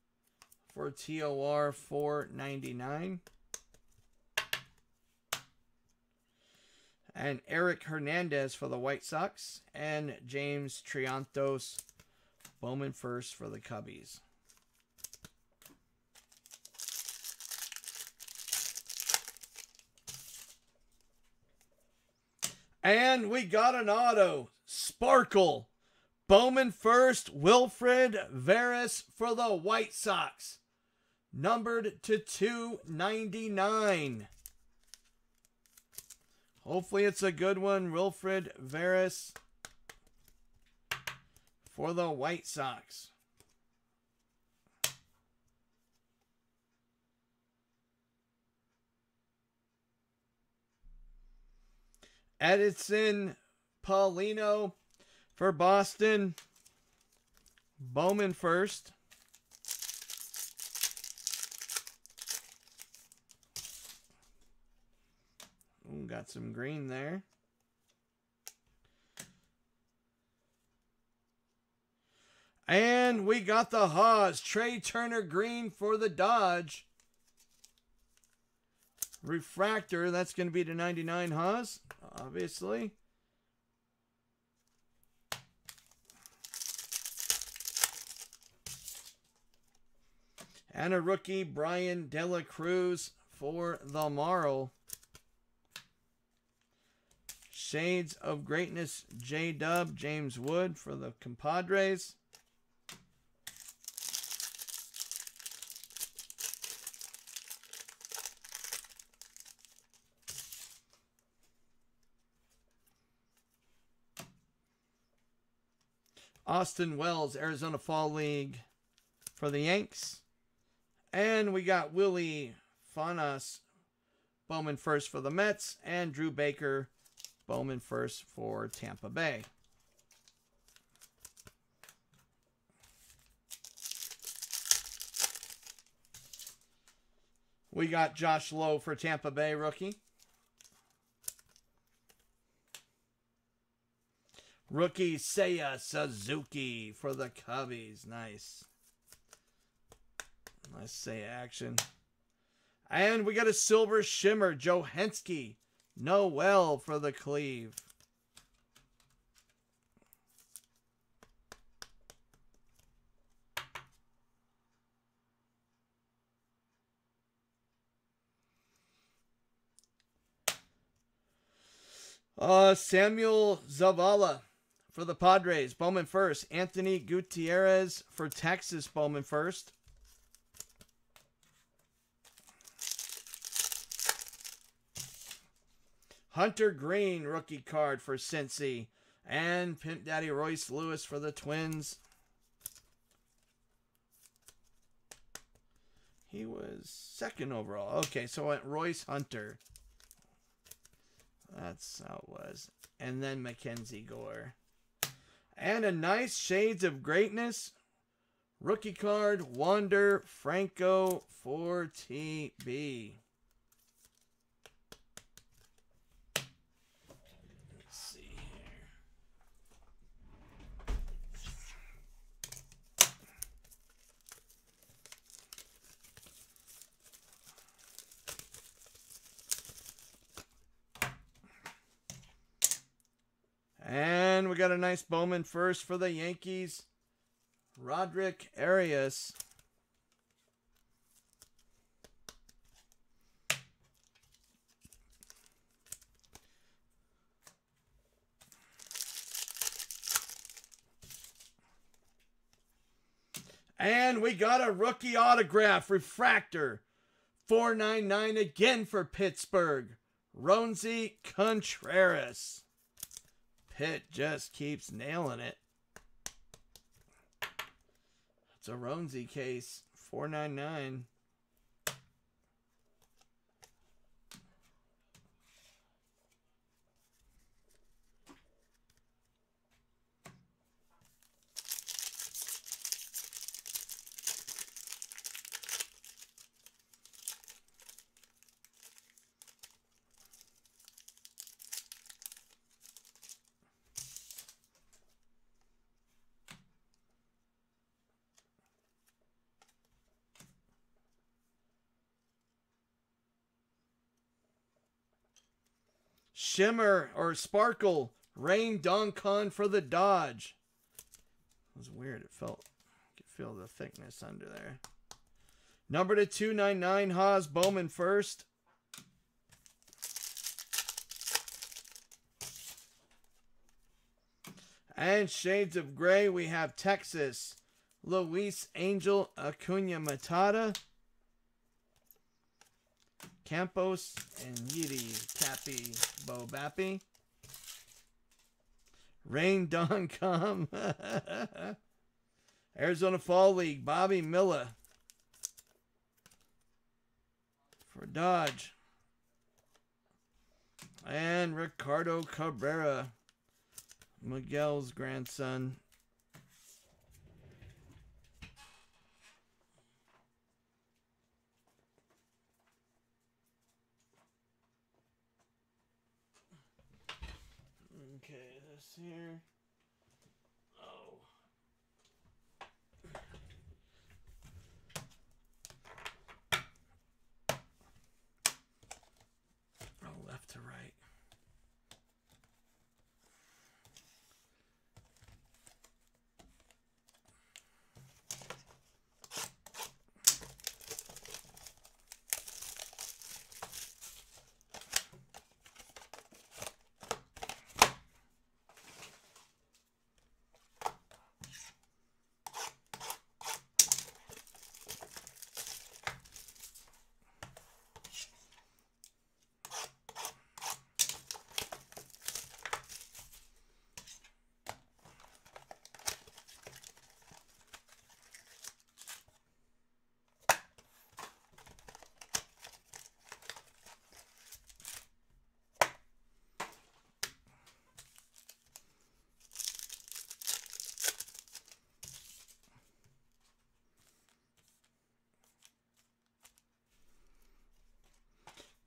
for T O R four ninety-nine. And Eric Hernandez for the White Sox. And James Triantos, Bowman first for the Cubbies. And we got an auto. Sparkle. Bowman first. Wilfred Veras for the White Sox. Numbered to two ninety-nine. Hopefully it's a good one. Wilfred Veras for the White Sox. Edison Paulino for Boston. Bowman first. Ooh, got some green there. And we got the Haws. Trey Turner green for the Dodge. Refractor, that's going to be the ninety-nine Haws, obviously. And a rookie, Brian De La Cruz for the Marl. Shades of Greatness, J-Dub, James Wood for the Compadres. Austin Wells, Arizona Fall League for the Yanks. And we got Willie Fanas, Bowman first for the Mets. And Drew Baker, Bowman first for Tampa Bay. We got Josh Lowe for Tampa Bay, rookie. Rookie Seiya Suzuki for the Cubbies. Nice. Nice Seiya action. And we got a silver shimmer. Johansky Noel for the Cleve. Uh, Samuel Zavala for the Padres, Bowman first. Anthony Gutierrez for Texas, Bowman first. Hunter Green, rookie card for Cincy. And Pimp Daddy Royce Lewis for the Twins. He was second overall. Okay, so I went Royce Hunter. That's how it was. And then Mackenzie Gore. And a nice Shades of Greatness rookie card, Wander Franco for T B. Let's see here. And we got a nice Bowman first for the Yankees, Roderick Arias. And we got a rookie autograph refractor, four ninety-nine again for Pittsburgh, Ronzy Contreras. Pitt just keeps nailing it. It's a Ronzy case, four ninety-nine. Shimmer or Sparkle, Rain Doncon for the Dodge. It was weird. It felt, you could feel the thickness under there. Number to two ninety-nine, Haas, Bowman first. And Shades of Gray, we have Texas, Luis Angel Acuna Matata. Campos and Yidi Cappy Bo Bappy. Rain Doncom. Arizona Fall League, Bobby Miller for Dodge. And Ricardo Cabrera, Miguel's grandson. Here. Oh.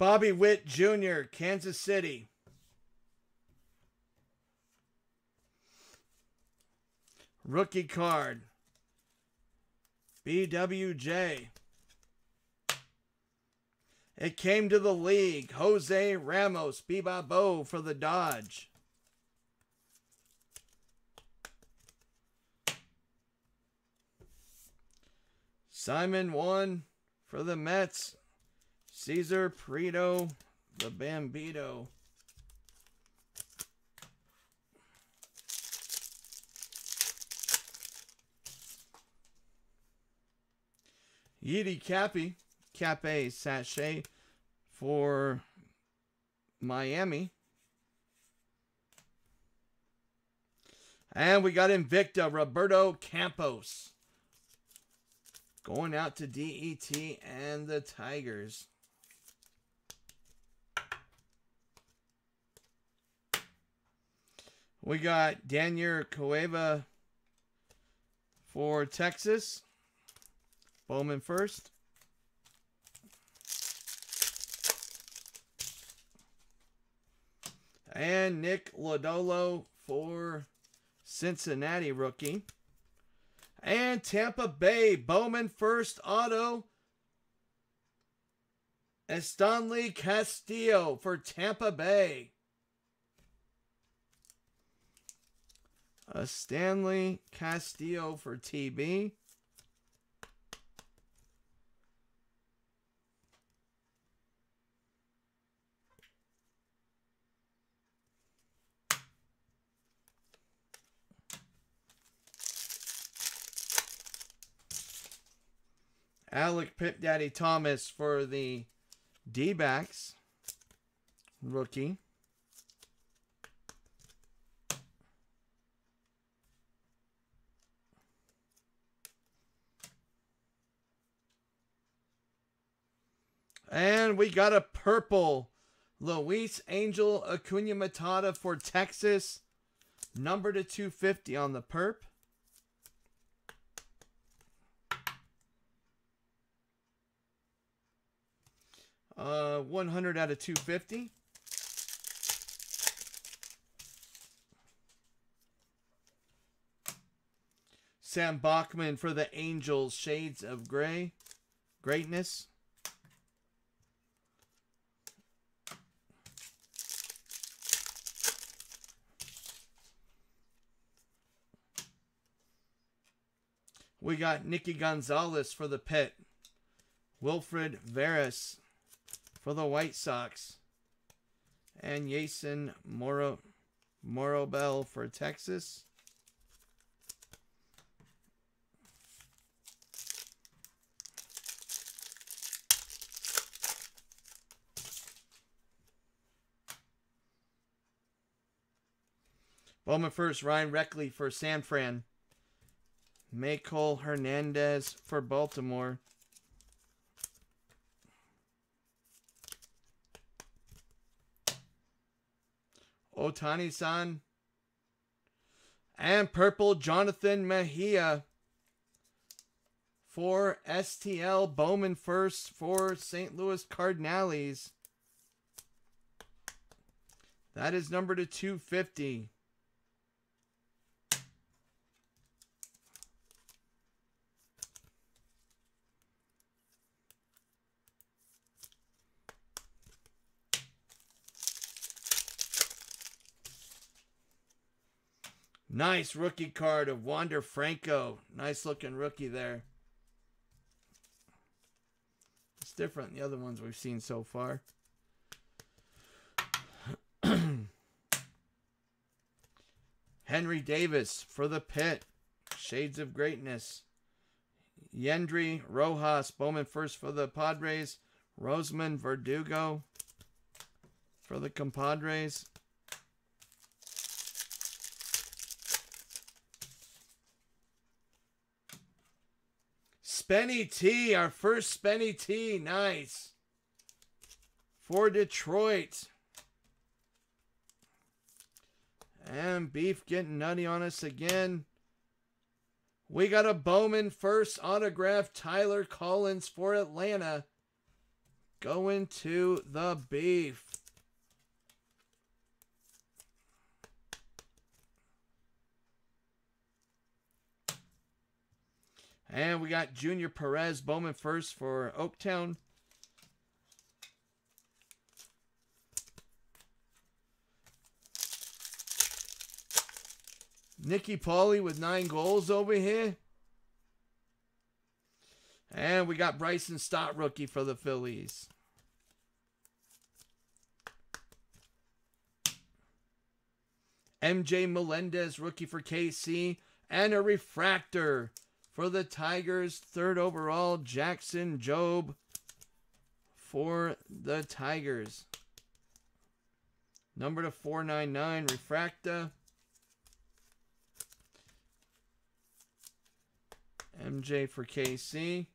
Bobby Witt Junior, Kansas City. Rookie card. B W J. It came to the league. Jose Ramos, Beba Bo for the Dodge. Simon one for the Mets. Cesar Prieto, the Bambito. Yidi Cappy, Cape Sachet for Miami. And we got Invicta, Roberto Campos. Going out to D E T and the Tigers. We got Daniel Cueva for Texas. Bowman first. And Nick Lodolo for Cincinnati rookie. And Tampa Bay, Bowman first auto. Stanley Castillo for Tampa Bay. A Stanley Castillo for T B. Alec Pip Daddy Thomas for the D-backs. Rookie. And we got a purple. Luis Angel Acuña Matata for Texas. Number to two fifty on the perp. Uh, one hundred out of two fifty. Sam Bachman for the Angels, Shades of Gray, Greatness. We got Nicky Gonzalez for the Pit. Wilfred Veras for the White Sox. And Yasin Moro, Morobel for Texas. Bowman first, Ryan Reckley for San Fran. Michael Hernandez for Baltimore. Otani-san. And purple, Jonathan Mejia for S T L. Bowman first for Saint Louis Cardinals. That is number to two fifty. Nice rookie card of Wander Franco. Nice looking rookie there. It's different than the other ones we've seen so far. Henry Davis for the Pit. Shades of Greatness. Yendry Rojas. Bowman first for the Padres. Roseman Verdugo for the Compadres. Spenny T, our first Spenny T, nice. For Detroit. And Beef getting nutty on us again. We got a Bowman first autograph, Tyler Collins for Atlanta. Going to the beef. And we got Junior Perez, Bowman first for Oaktown. Nicky Pauley with nine goals over here. And we got Bryson Stott, rookie for the Phillies. M J Melendez, rookie for K C. And a refractor for the Tigers. Third overall, Jackson Jobe for the Tigers. Number to four ninety-nine, refractor. M J for K C.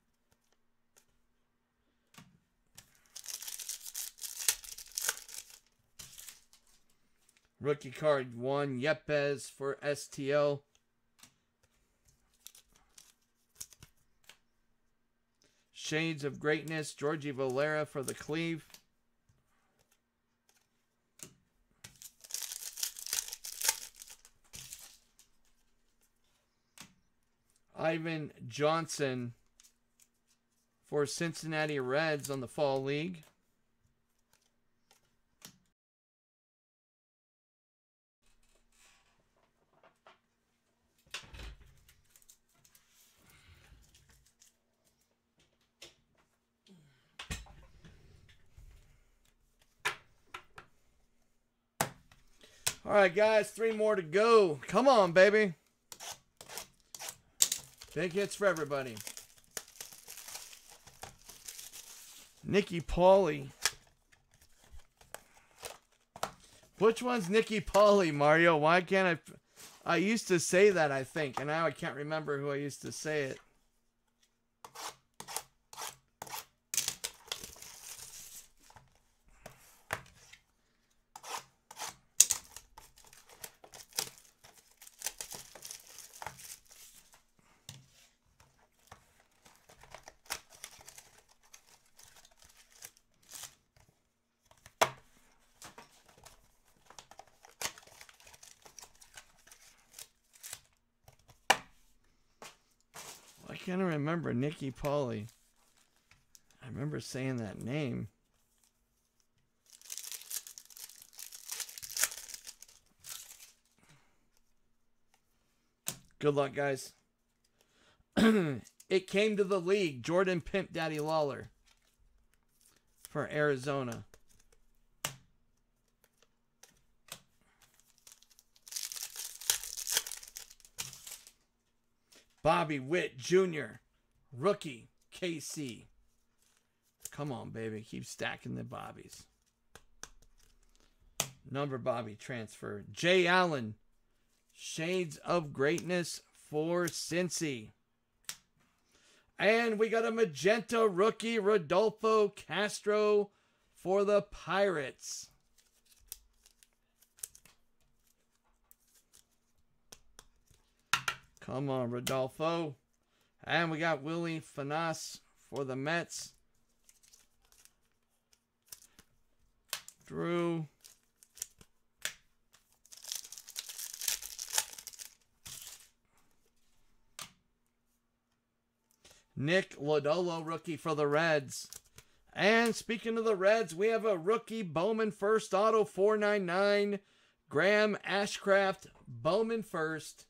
Rookie card one, Yepes for S T L. Shades of Greatness, Georgie Valera for the Cleve. Ivan Johnson for Cincinnati Reds on the Fall League. All right, guys, three more to go. Come on, baby. Big hits for everybody. Nicky Pauley. Which one's Nicky Pauley, Mario? Why can't I... I used to say that, I think, and now I can't remember who I used to say it. I can't remember Nicky Pauley. I remember saying that name. Good luck, guys. It came to the league. Jordan Pimp Daddy Lawlar for Arizona. Bobby Witt Junior, rookie, K C. Come on, baby. Keep stacking the Bobbies. Number Bobby transfer. Jay Allen, Shades of Greatness for Cincy. And we got a magenta rookie, Rodolfo Castro for the Pirates. Come on, Rodolfo. And we got Willie Fanas for the Mets. Drew. Nick Lodolo, rookie for the Reds. And speaking of the Reds, we have a rookie Bowman first auto four ninety-nine. Graham Ashcraft, Bowman first.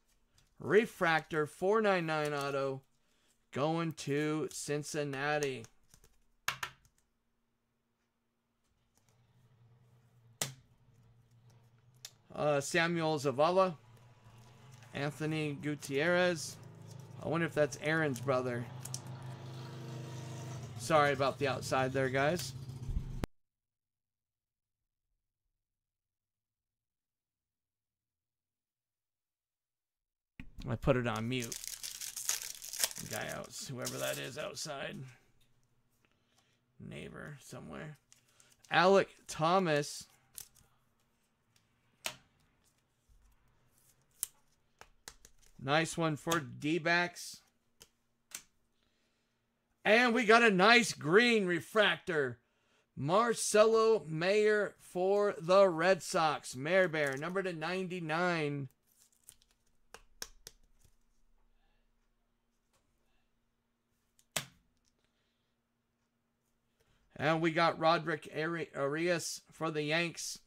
Refractor four ninety-nine auto going to Cincinnati. Uh, Samuel Zavala, Anthony Gutierrez. I wonder if that's Aaron's brother. Sorry about the outside there, guys. I put it on mute. The guy out, whoever that is outside. Neighbor somewhere. Alec Thomas. Nice one for D-backs. And we got a nice green refractor Marcelo Mayer for the Red Sox. Mayer Bear, number to ninety-nine. And we got Roderick Arias for the Yanks.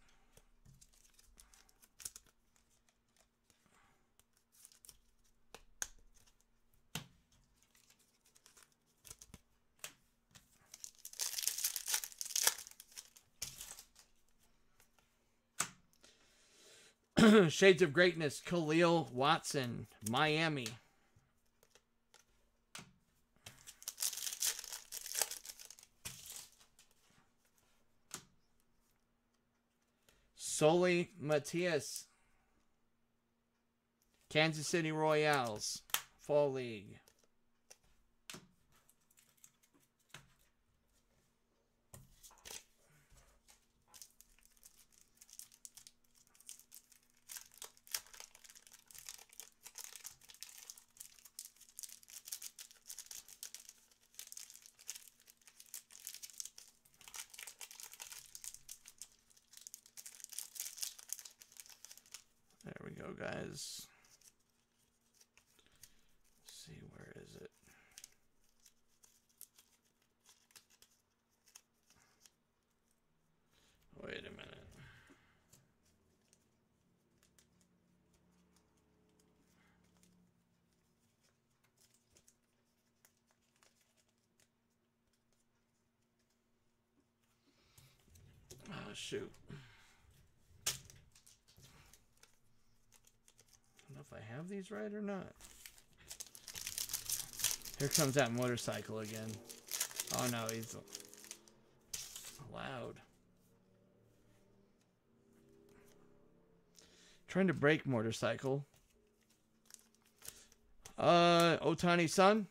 Shades of Greatness, Khalil Watson, Miami. Soli Matias, Kansas City Royals, Fall League. Guys, let's see, where is it? Wait a minute. Oh, shoot. If I have these right or not. Here comes that motorcycle again. Oh no, he's loud. Trying to brake motorcycle. Uh, Otani Son.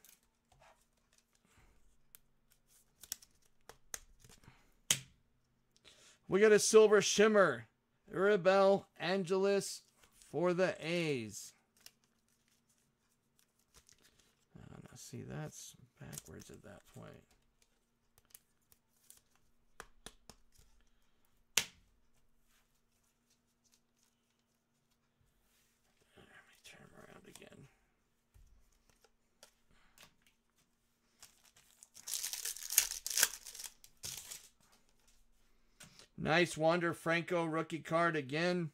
We got a silver shimmer. Uribel Angeles. For the A's. Oh, now see, that's backwards at that point. Let me turn around again. Nice Wander Franco rookie card again.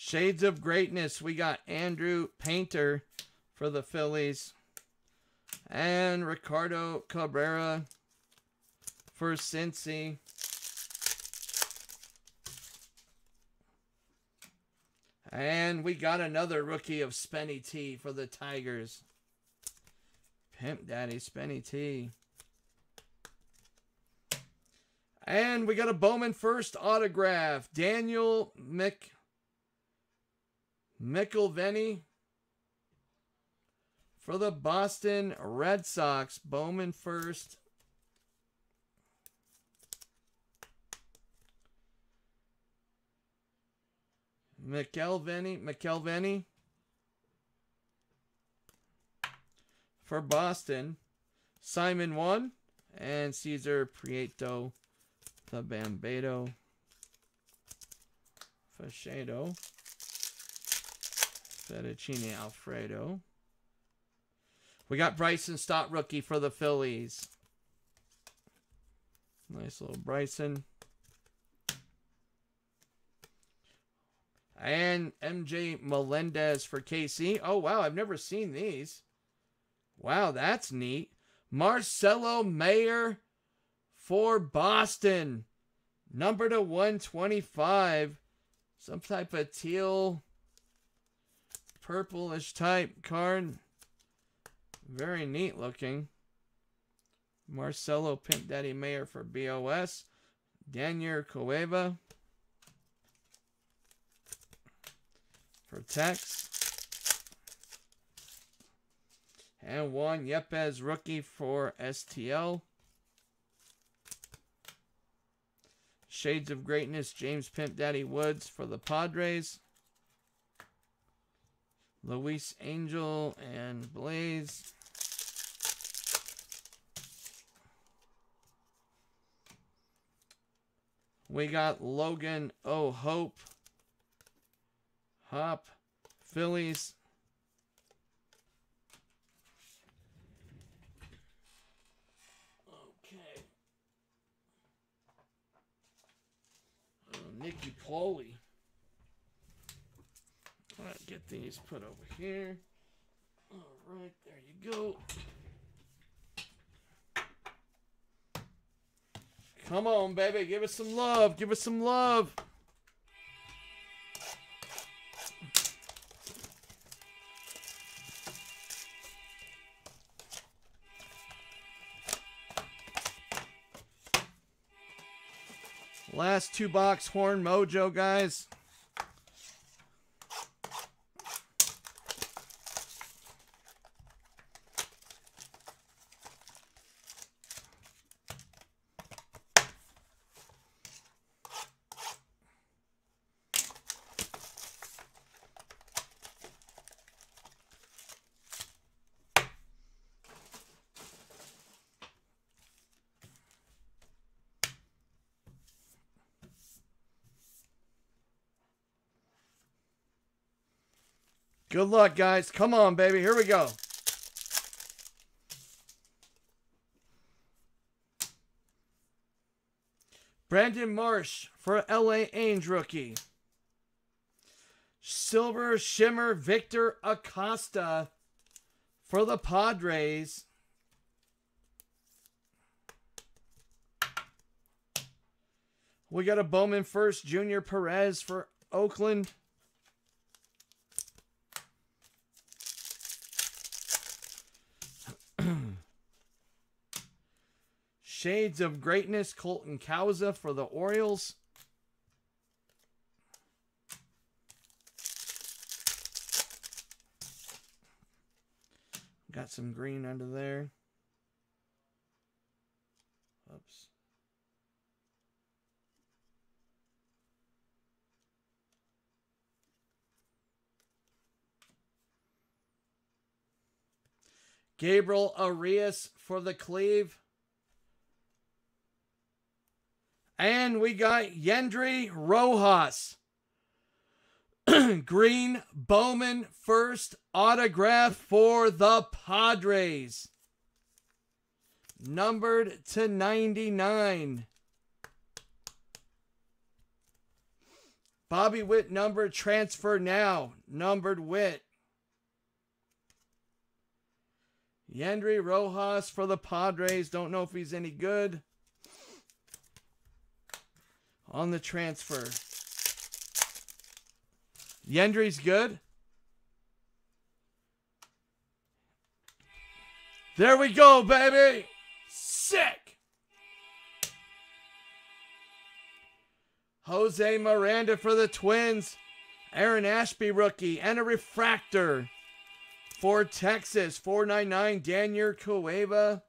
Shades of Greatness. We got Andrew Painter for the Phillies. And Ricardo Cabrera for Cincy. And we got another rookie of Spenny T for the Tigers. Pimp Daddy Spenny T. And we got a Bowman first autograph. Daniel Mc... McIlveny for the Boston Red Sox. Bowman first. McIlveny, McIlveny for Boston. Simon one and Cesar Prieto, the Bambado Fashedo. Fettuccine Alfredo. We got Bryson Stott rookie for the Phillies. Nice little Bryson. And M J Melendez for K C. Oh, wow. I've never seen these. Wow, that's neat. Marcelo Mayer for Boston. Number to one twenty-five. Some type of teal... purplish type card. Very neat looking. Marcelo Pimp Daddy Mayer for B O S. Daniel Cueva for Tex. And Juan Yepes rookie for S T L. Shades of Greatness, James Pimp Daddy Woods for the Padres. Luis Angel and Blaze. We got Logan O. Hope. Hop. Phillies. Okay. Oh, Nikki Pauly. All right, get these put over here. All right, there you go. Come on, baby. Give us some love. Give us some love. Last two box Horn Mojo, guys. Good luck, guys. Come on, baby. Here we go. Brandon Marsh for L A Angels rookie. Silver Shimmer Victor Acosta for the Padres. We got a Bowman First Junior Perez for Oakland. Shades of Greatness, Colton Cauza for the Orioles. Got some green under there. Oops. Gabriel Arias for the Cleve. And we got Yendry Rojas. Green Bowman first autograph for the Padres. Numbered to ninety-nine. Bobby Witt number transfer now. Numbered Witt. Yendry Rojas for the Padres. Don't know if he's any good. On the transfer. Yendry's good. There we go, baby. Sick. Jose Miranda for the Twins. Aaron Ashby rookie and a refractor for Texas. four ninety-nine Daniel Cueva.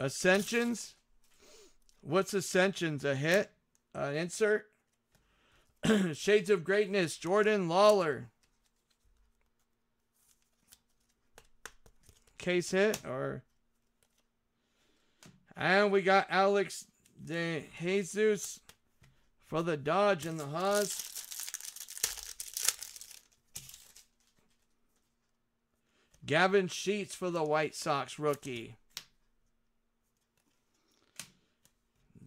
Ascensions. What's Ascensions? A hit? An insert? Shades of Greatness. Jordan Lawlar. Case hit or... And we got Alex De Jesus for the Dodge and the Haas. Gavin Sheets for the White Sox rookie.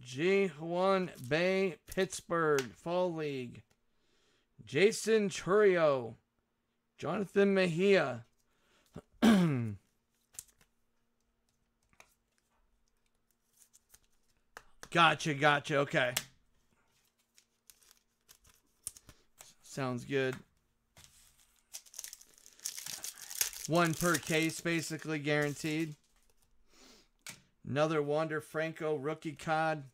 G. Juan Bay, Pittsburgh, Fall League. Jason Churio. Jonathan Mejia. Gotcha, gotcha. Okay. Sounds good. One per case, basically guaranteed. Another Wander Franco rookie card.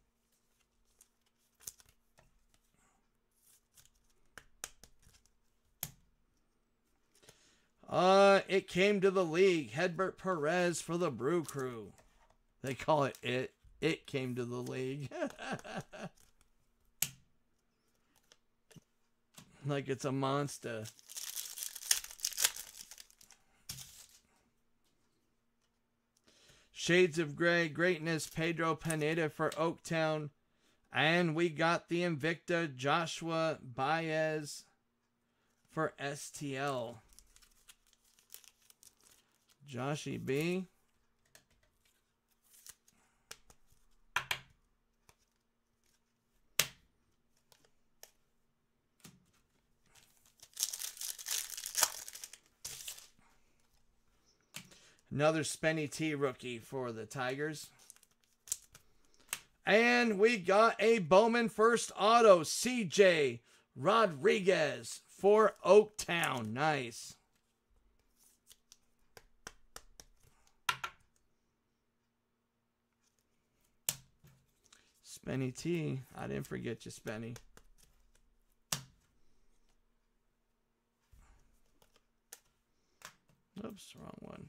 Uh, it came to the league. Hedbert Perez for the Brew Crew. They call it it. It came to the league. Like it's a monster. Shades of Grey, Greatness, Pedro Pineda for Oaktown. And we got the Invicta, Joshua Baez for S T L. Joshy B. Another Spenny T rookie for the Tigers. And we got a Bowman first auto, C J Rodriguez for Oaktown. Nice. Spenny T. I didn't forget you, Spenny. Oops, wrong one.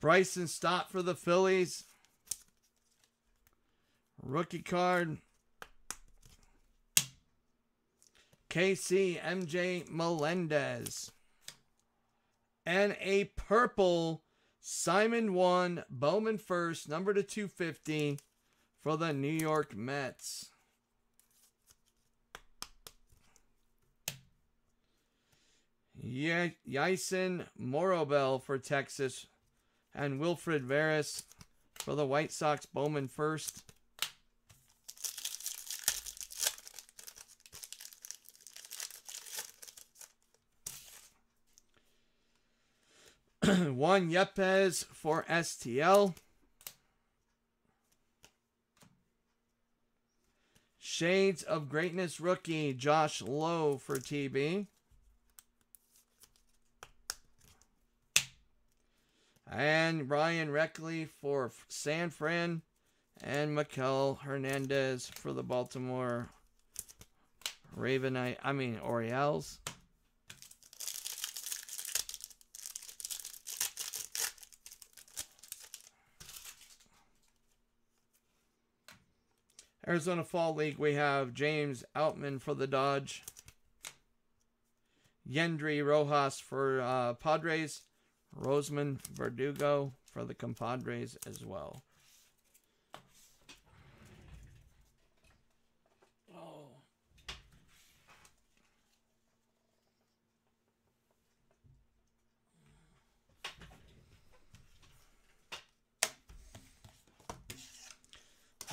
Bryson Stott for the Phillies. Rookie card. K C M J Melendez. And a purple Simon one, Bowman first, number to two fifty for the New York Mets. Ye- Yasin Morobel for Texas. And Wilfred Veras for the White Sox, Bowman first. Juan Yepes for S T L. Shades of Greatness rookie, Josh Lowe for T B. And Ryan Reckley for San Fran. And Mikel Hernandez for the Baltimore Ravenite, I mean Orioles. Arizona Fall League, we have James Outman for the Dodge. Yendry Rojas for uh, Padres. Roseman Verdugo for the Compadres as well. Oh.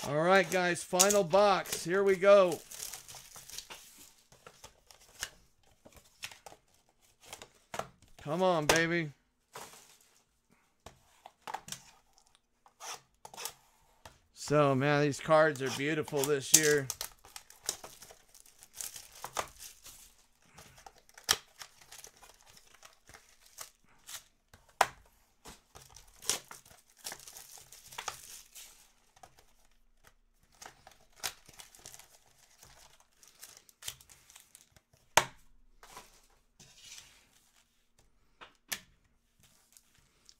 All right, guys, final box. Here we go. Come on, baby. So, man, these cards are beautiful this year.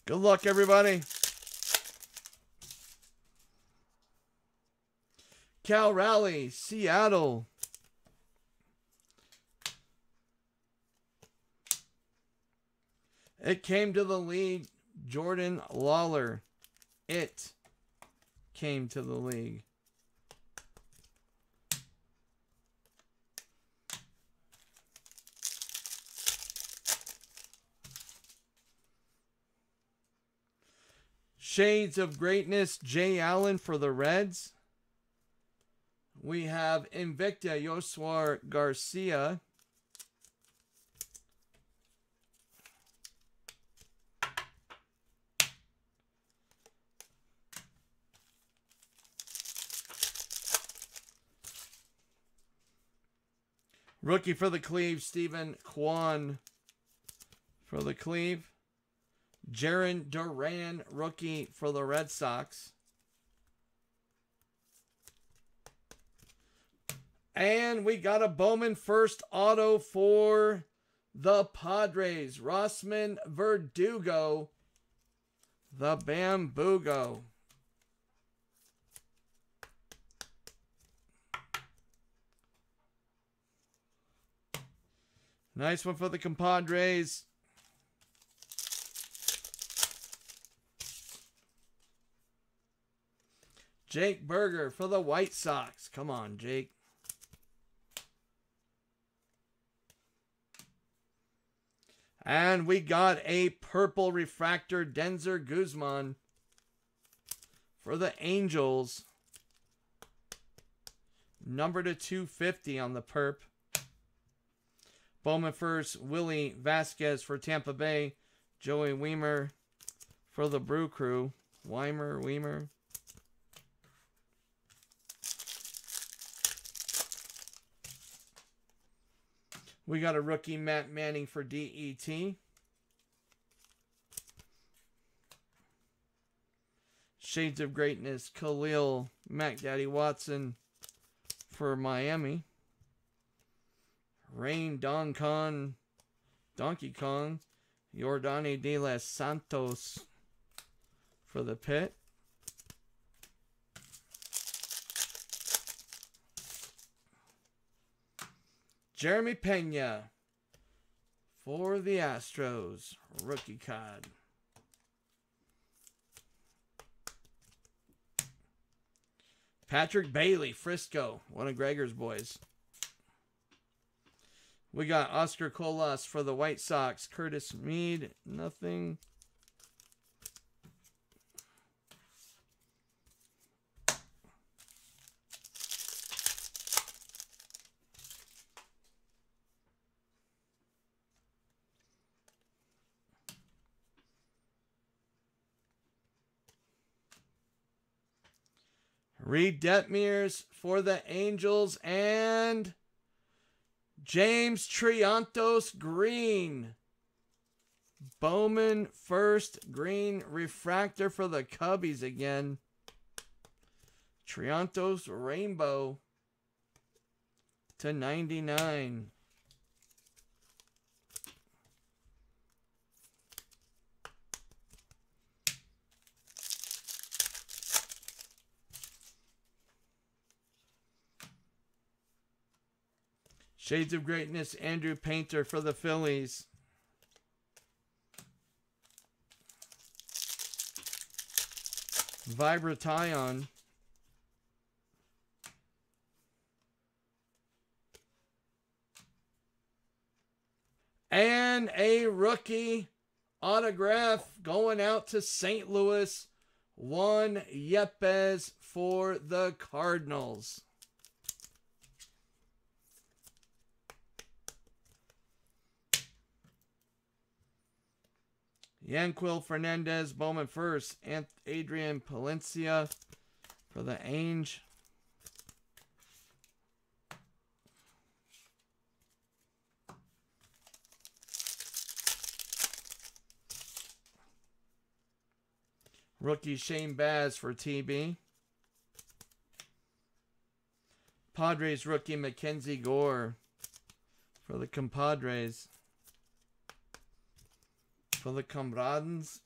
Good luck, everybody. Cal Raleigh, Seattle. It came to the league. Jordan Lawlar. It came to the league. Shades of Greatness, Jay Allen for the Reds. We have Invicta, Yoswar Garcia. Rookie for the Cleve, Stephen Kwan for the Cleve. Jarren Duran, rookie for the Red Sox. And we got a Bowman first auto for the Padres. Rossman Verdugo, the Bambugo. Nice one for the compadres. Jake Berger for the White Sox. Come on, Jake. And we got a purple refractor Denzer Guzman for the Angels. Number to two fifty on the perp. Bowman first, Willy Vasquez for Tampa Bay. Joey Wiemer for the Brew Crew. Wiemer, Wiemer. We got a rookie Matt Manning for D E T. Shades of Greatness, Khalil Mac Daddy Watson for Miami. Rain Doncon, Donkey Kong, Yordany De Los Santos for the Pit. Jeremy Peña for the Astros, rookie card. Patrick Bailey, Frisco, one of Gregor's boys. We got Oscar Colas for the White Sox. Curtis Mead, nothing. Reed Detmers for the Angels and James Triantos green. Bowman first green refractor for the Cubbies again. Triantos rainbow to ninety-nine. Shades of Greatness, Andrew Painter for the Phillies. Vibration. And a rookie autograph going out to Saint Louis. Juan Yepes for the Cardinals. Yanquil Fernandez, Bowman first, and Adrian Palencia for the Ainge. Rookie Shane Baz for T B. Padres rookie Mackenzie Gore for the Compadres. For the Comradans.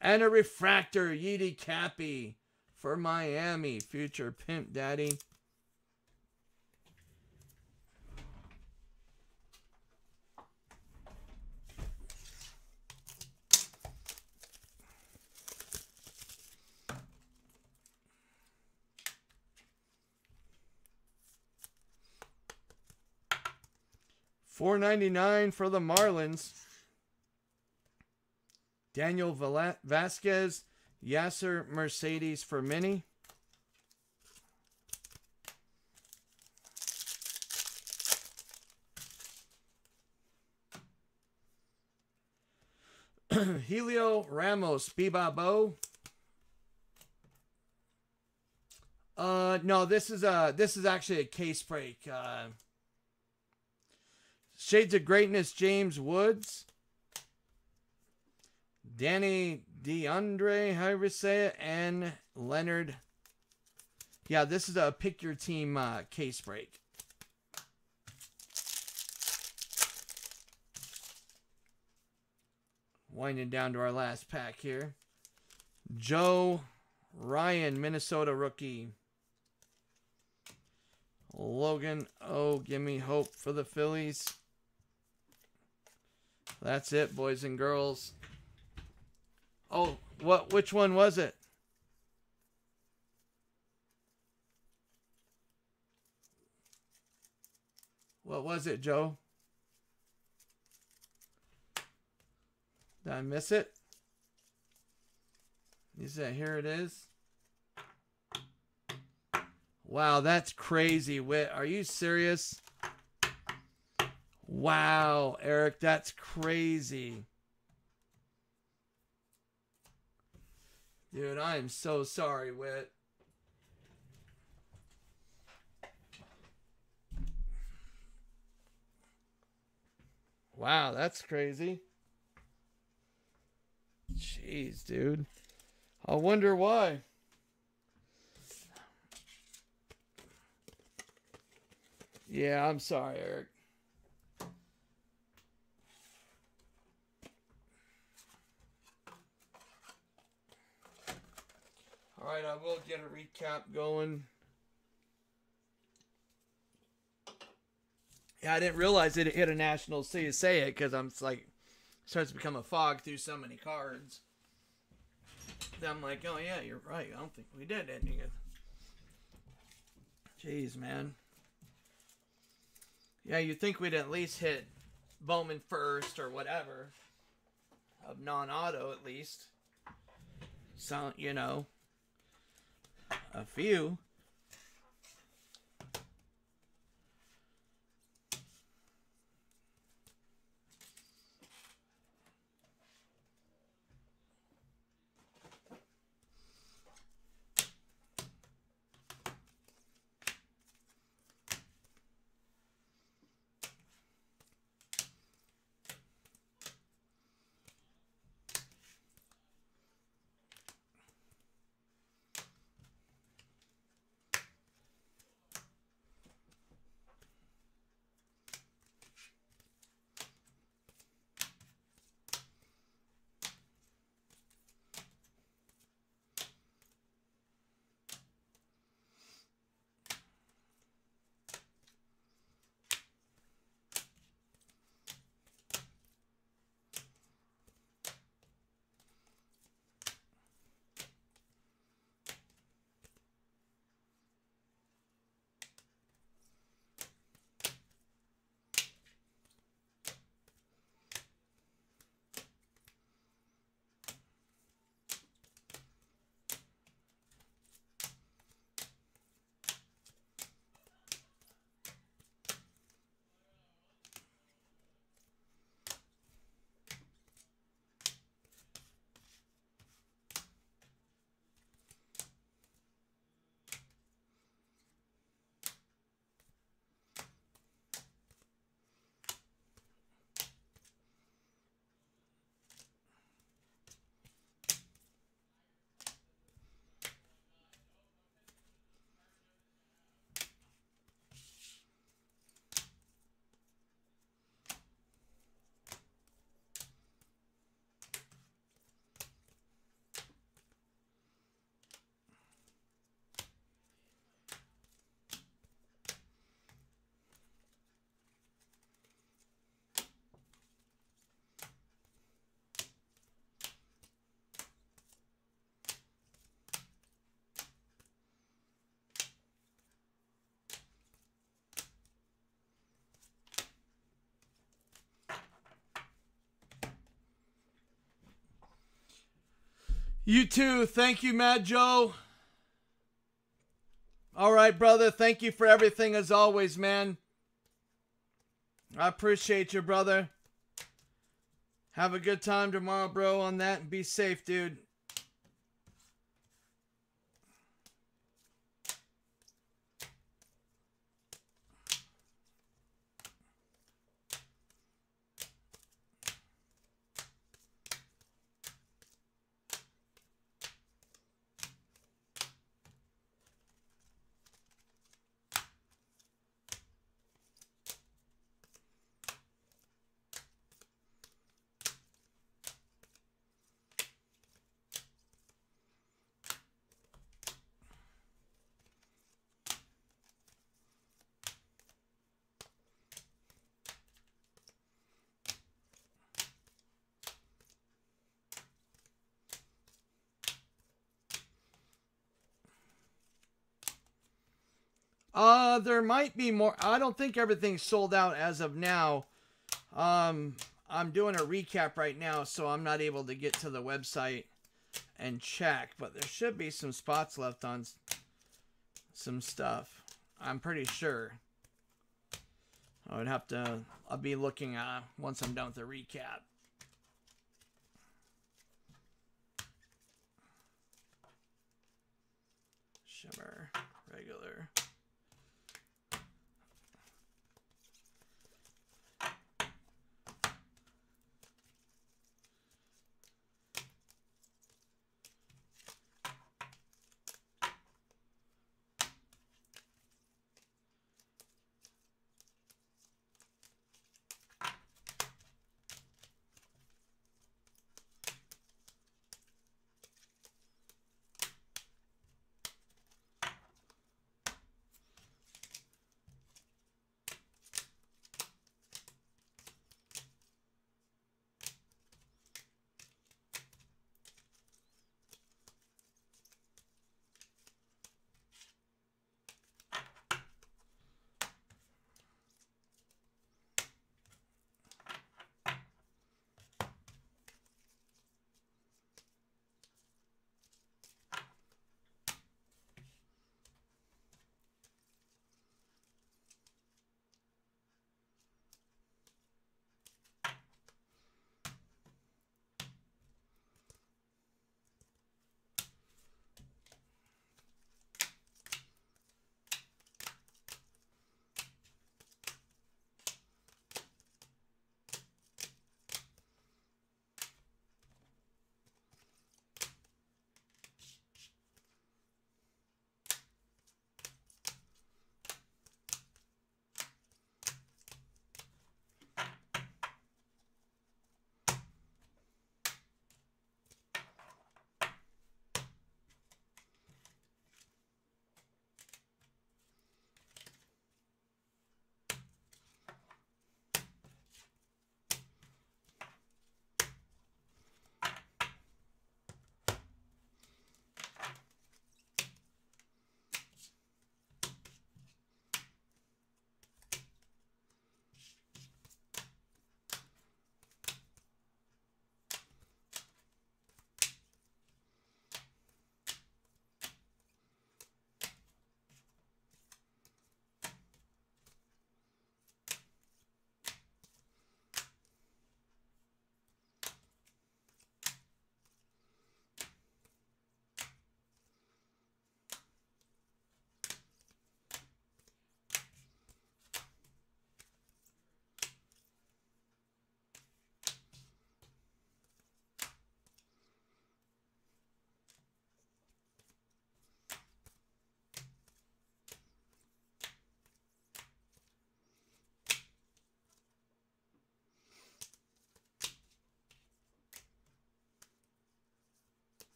And a refractor, Yidi Cappy for Miami, future Pimp Daddy. four ninety-nine for the Marlins. Daniel Vasquez, Yasser Mercedes for Mini. Helio Ramos, Bebabo. Uh, no, this is a this is actually a case break. Uh, Shades of Greatness, James Woods. Danny DeAndre, however you say it, and Leonard. Yeah, this is a pick your team uh, case break. Winding down to our last pack here. Joe Ryan, Minnesota rookie. Logan, oh, give me hope for the Phillies. That's it, boys and girls. Oh, what? Which one was it? What was it, Joe? Did I miss it? You said, here it is. Wow, that's crazy, Whit. Are you serious? Wow, Eric, that's crazy. Dude, I am so sorry, Whit. Wow, that's crazy. Jeez, dude. I wonder why. Yeah, I'm sorry, Eric. All right, I will get a recap going. Yeah, I didn't realize it hit a national C S A because I'm like, it starts to become a fog through so many cards. Then I'm like, oh yeah, you're right. I don't think we did anything. Jeez, man. Yeah, you'd think we'd at least hit Bowman first or whatever. Of non-auto, at least. So, you know. A few. You too. Thank you, Mad Joe. All right, brother. Thank you for everything as always, man. I appreciate you, brother. Have a good time tomorrow, bro, on that, and be safe, dude. Uh, there might be more. I don't think everything's sold out as of now. Um, I'm doing a recap right now, so I'm not able to get to the website and check. But there should be some spots left on some stuff. I'm pretty sure. I would have to, I'll be looking uh, once I'm done with the recap. Shimmer, regular.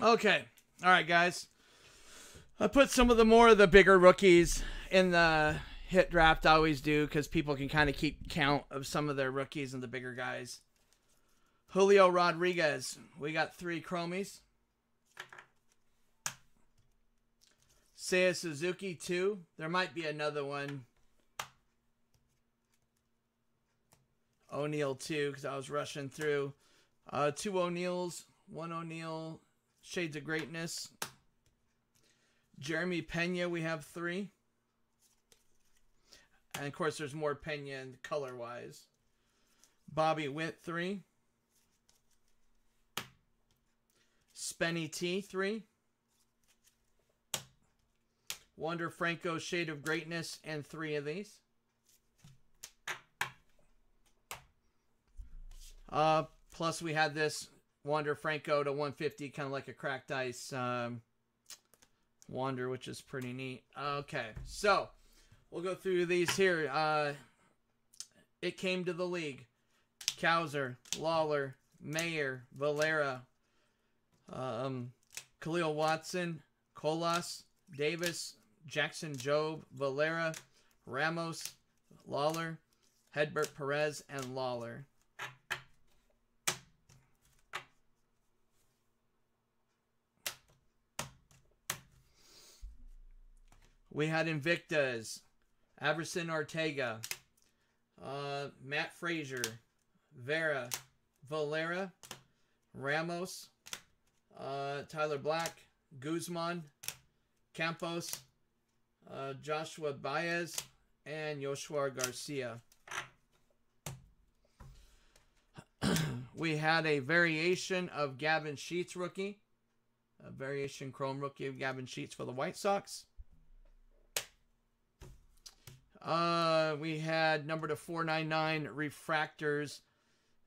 Okay. All right, guys. I put some of the more of the bigger rookies in the hit draft. I always do because people can kind of keep count of some of their rookies and the bigger guys. Julio Rodriguez. We got three chromies. Seiya Suzuki, two. There might be another one. O'Neal, two, because I was rushing through. Uh, two O'Neals. One O'Neal. Shades of Greatness. Jeremy Peña, we have three. And, of course, there's more Peña color-wise. Bobby Witt, three. Spenny T, three. Wander Franco, Shade of Greatness, and three of these. Uh, plus we had this Wander Franco to one fifty, kind of like a cracked ice um, Wander, which is pretty neat. Okay, so we'll go through these here. Uh, it came to the league. Cowser, Lawlar, Mayer, Valera, um, Khalil Watson, Colas, Davis, Jackson Jobe, Valera, Ramos, Lawlar, Hedbert Perez, and Lawlar. We had Invictas, Averson Ortega, uh, Matt Frazier, Vera, Valera, Ramos, uh, Tyler Black, Guzman, Campos, uh, Joshua Baez, and Yoshua Garcia. We had a variation of Gavin Sheets rookie, a variation chrome rookie of Gavin Sheets for the White Sox. Uh, we had number to four ninety-nine refractors.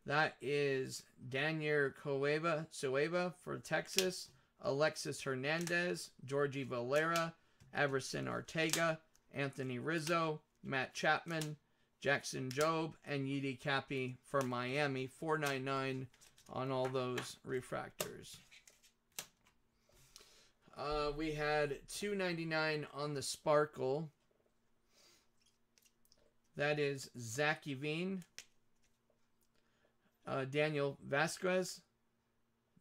That is Daniel Cueva, Cueva for Texas, Alexis Hernandez, Georgie Valera, Averson Ortega, Anthony Rizzo, Matt Chapman, Jackson Jobe, and Yidi Cappy for Miami. four ninety-nine on all those refractors. Uh, we had two ninety-nine on the Sparkle. That is Zach Evine, uh, Daniel Vasquez,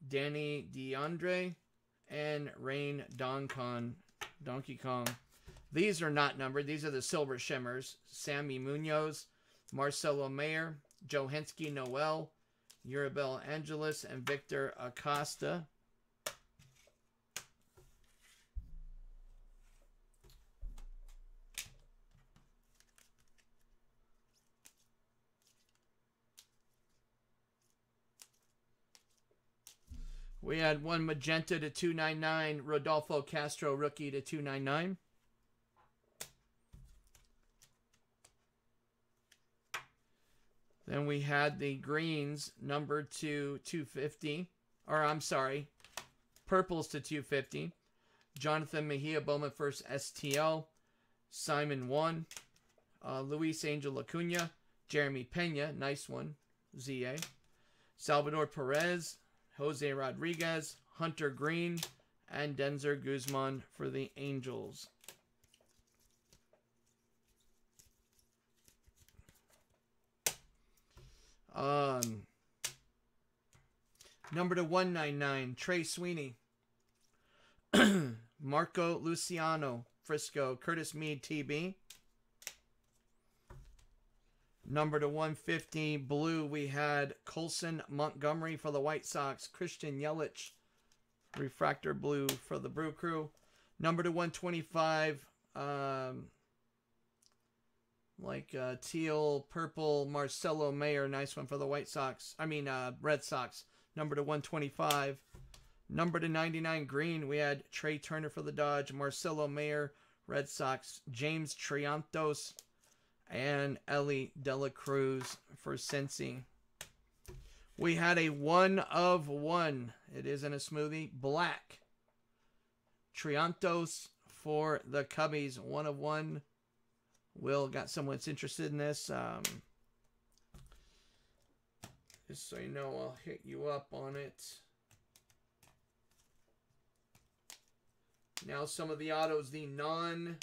Danny DeAndre, and Rain Doncon, Donkey Kong. These are not numbered. These are the Silver Shimmers. Sammy Munoz, Marcelo Mayer, Johansky Noel, Yuribel Angeles, and Victor Acosta. We had one magenta to two ninety-nine, Rodolfo Castro rookie to two ninety-nine. Then we had the greens numbered to two fifty, or I'm sorry, purples to two fifty. Jonathan Mejia Bowman first S T L, Simon one, uh, Luis Angel Acuna, Jeremy Pena, nice one, Z A, Salvador Perez, Jose Rodriguez, Hunter Green, and Denzer Guzman for the Angels. Um, number to one ninety-nine, Trey Sweeney, Marco Luciano, Frisco, Curtis Mead, T B. Number to one fifty, blue, we had Colson Montgomery for the White Sox. Christian Yelich, refractor blue for the Brew Crew. Number to one twenty-five, um, like uh, teal, purple, Marcelo Mayer. Nice one for the White Sox. I mean, uh, Red Sox. Number to one twenty-five. Number to ninety-nine, green, we had Trey Turner for the Dodge. Marcelo Mayer, Red Sox. James Triantos, and Elly De La Cruz for Cincy. We had a one of one. It isn't a smoothie. Black. Triantos for the Cubbies. One of one. Will got someone that's interested in this. Um, just so you know, I'll hit you up on it. Now some of the autos, the non...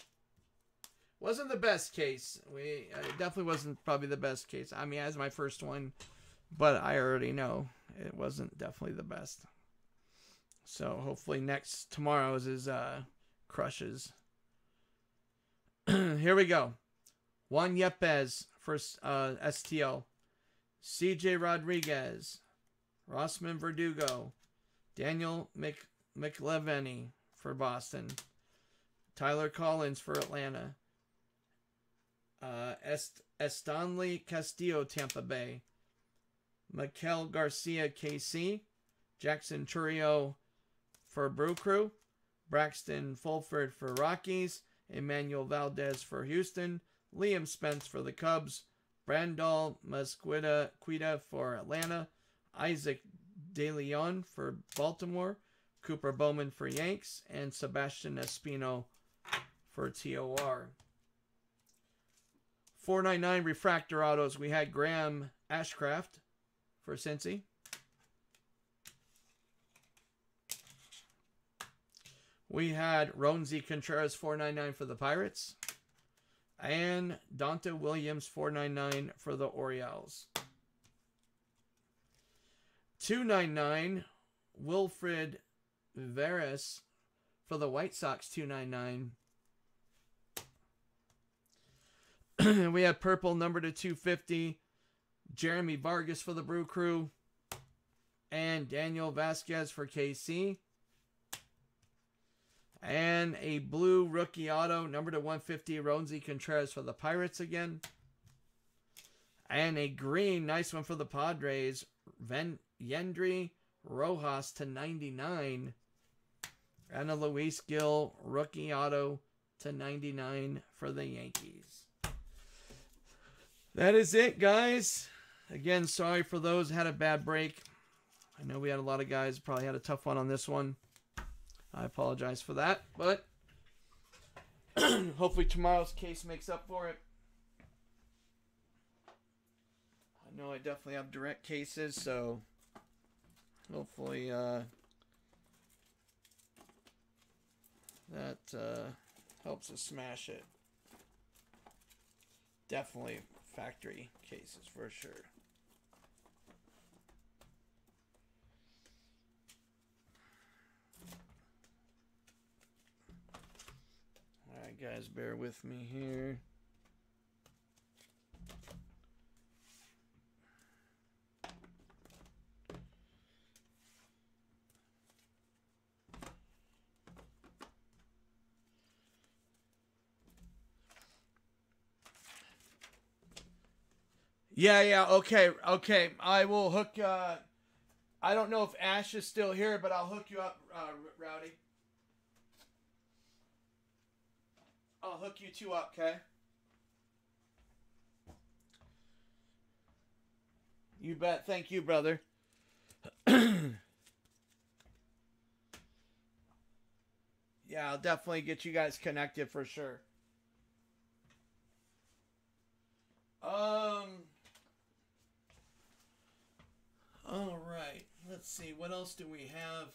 Wasn't the best case. We uh, it definitely wasn't probably the best case. I mean, as my first one, but I already know it wasn't definitely the best. So hopefully next tomorrow's is uh, crushes. Here we go. Juan Yepes first uh, S T L. C J Rodriguez, Rossman Verdugo, Daniel Mc McIlvany for Boston, Tyler Collins for Atlanta. Uh, Est Estonley Castillo, Tampa Bay, Mikel Garcia, K C, Jackson Churio for Brew Crew, Braxton Fulford for Rockies, Emmanuel Valdez for Houston, Liam Spence for the Cubs, Brandal Masquita for Atlanta, Isaac DeLeon for Baltimore, Cooper Bowman for Yanks, and Sebastian Espino for T O R. four ninety-nine refractor autos. We had Graham Ashcraft for Cincy. We had Ronzy Contreras four ninety-nine for the Pirates. And Donta Williams four ninety-nine for the Orioles. two ninety-nine Wilfred Veras for the White Sox two ninety-nine. We have purple number to two fifty. Jeremy Vargas for the Brew Crew. And Daniel Vasquez for K C. And a blue rookie auto, number to one fifty, Ronzy Contreras for the Pirates again. And a green, nice one for the Padres, Ven Yendry Rojas to ninety-nine. And a Luis Gil rookie auto to ninety-nine for the Yankees. That is it, guys. Again, sorry for those who had a bad break. I know we had a lot of guys probably had a tough one on this one. I apologize for that, but hopefully tomorrow's case makes up for it. I know I definitely have direct cases, so hopefully uh, that uh, helps us smash it. Definitely factory cases for sure. Alright guys, bear with me here. Yeah, yeah, okay, okay. I will hook, uh, I don't know if Ash is still here, but I'll hook you up, uh, Rowdy. I'll hook you two up, okay? You bet. Thank you, brother. Yeah, I'll definitely get you guys connected for sure. Um. All right. Let's see. What else do we have?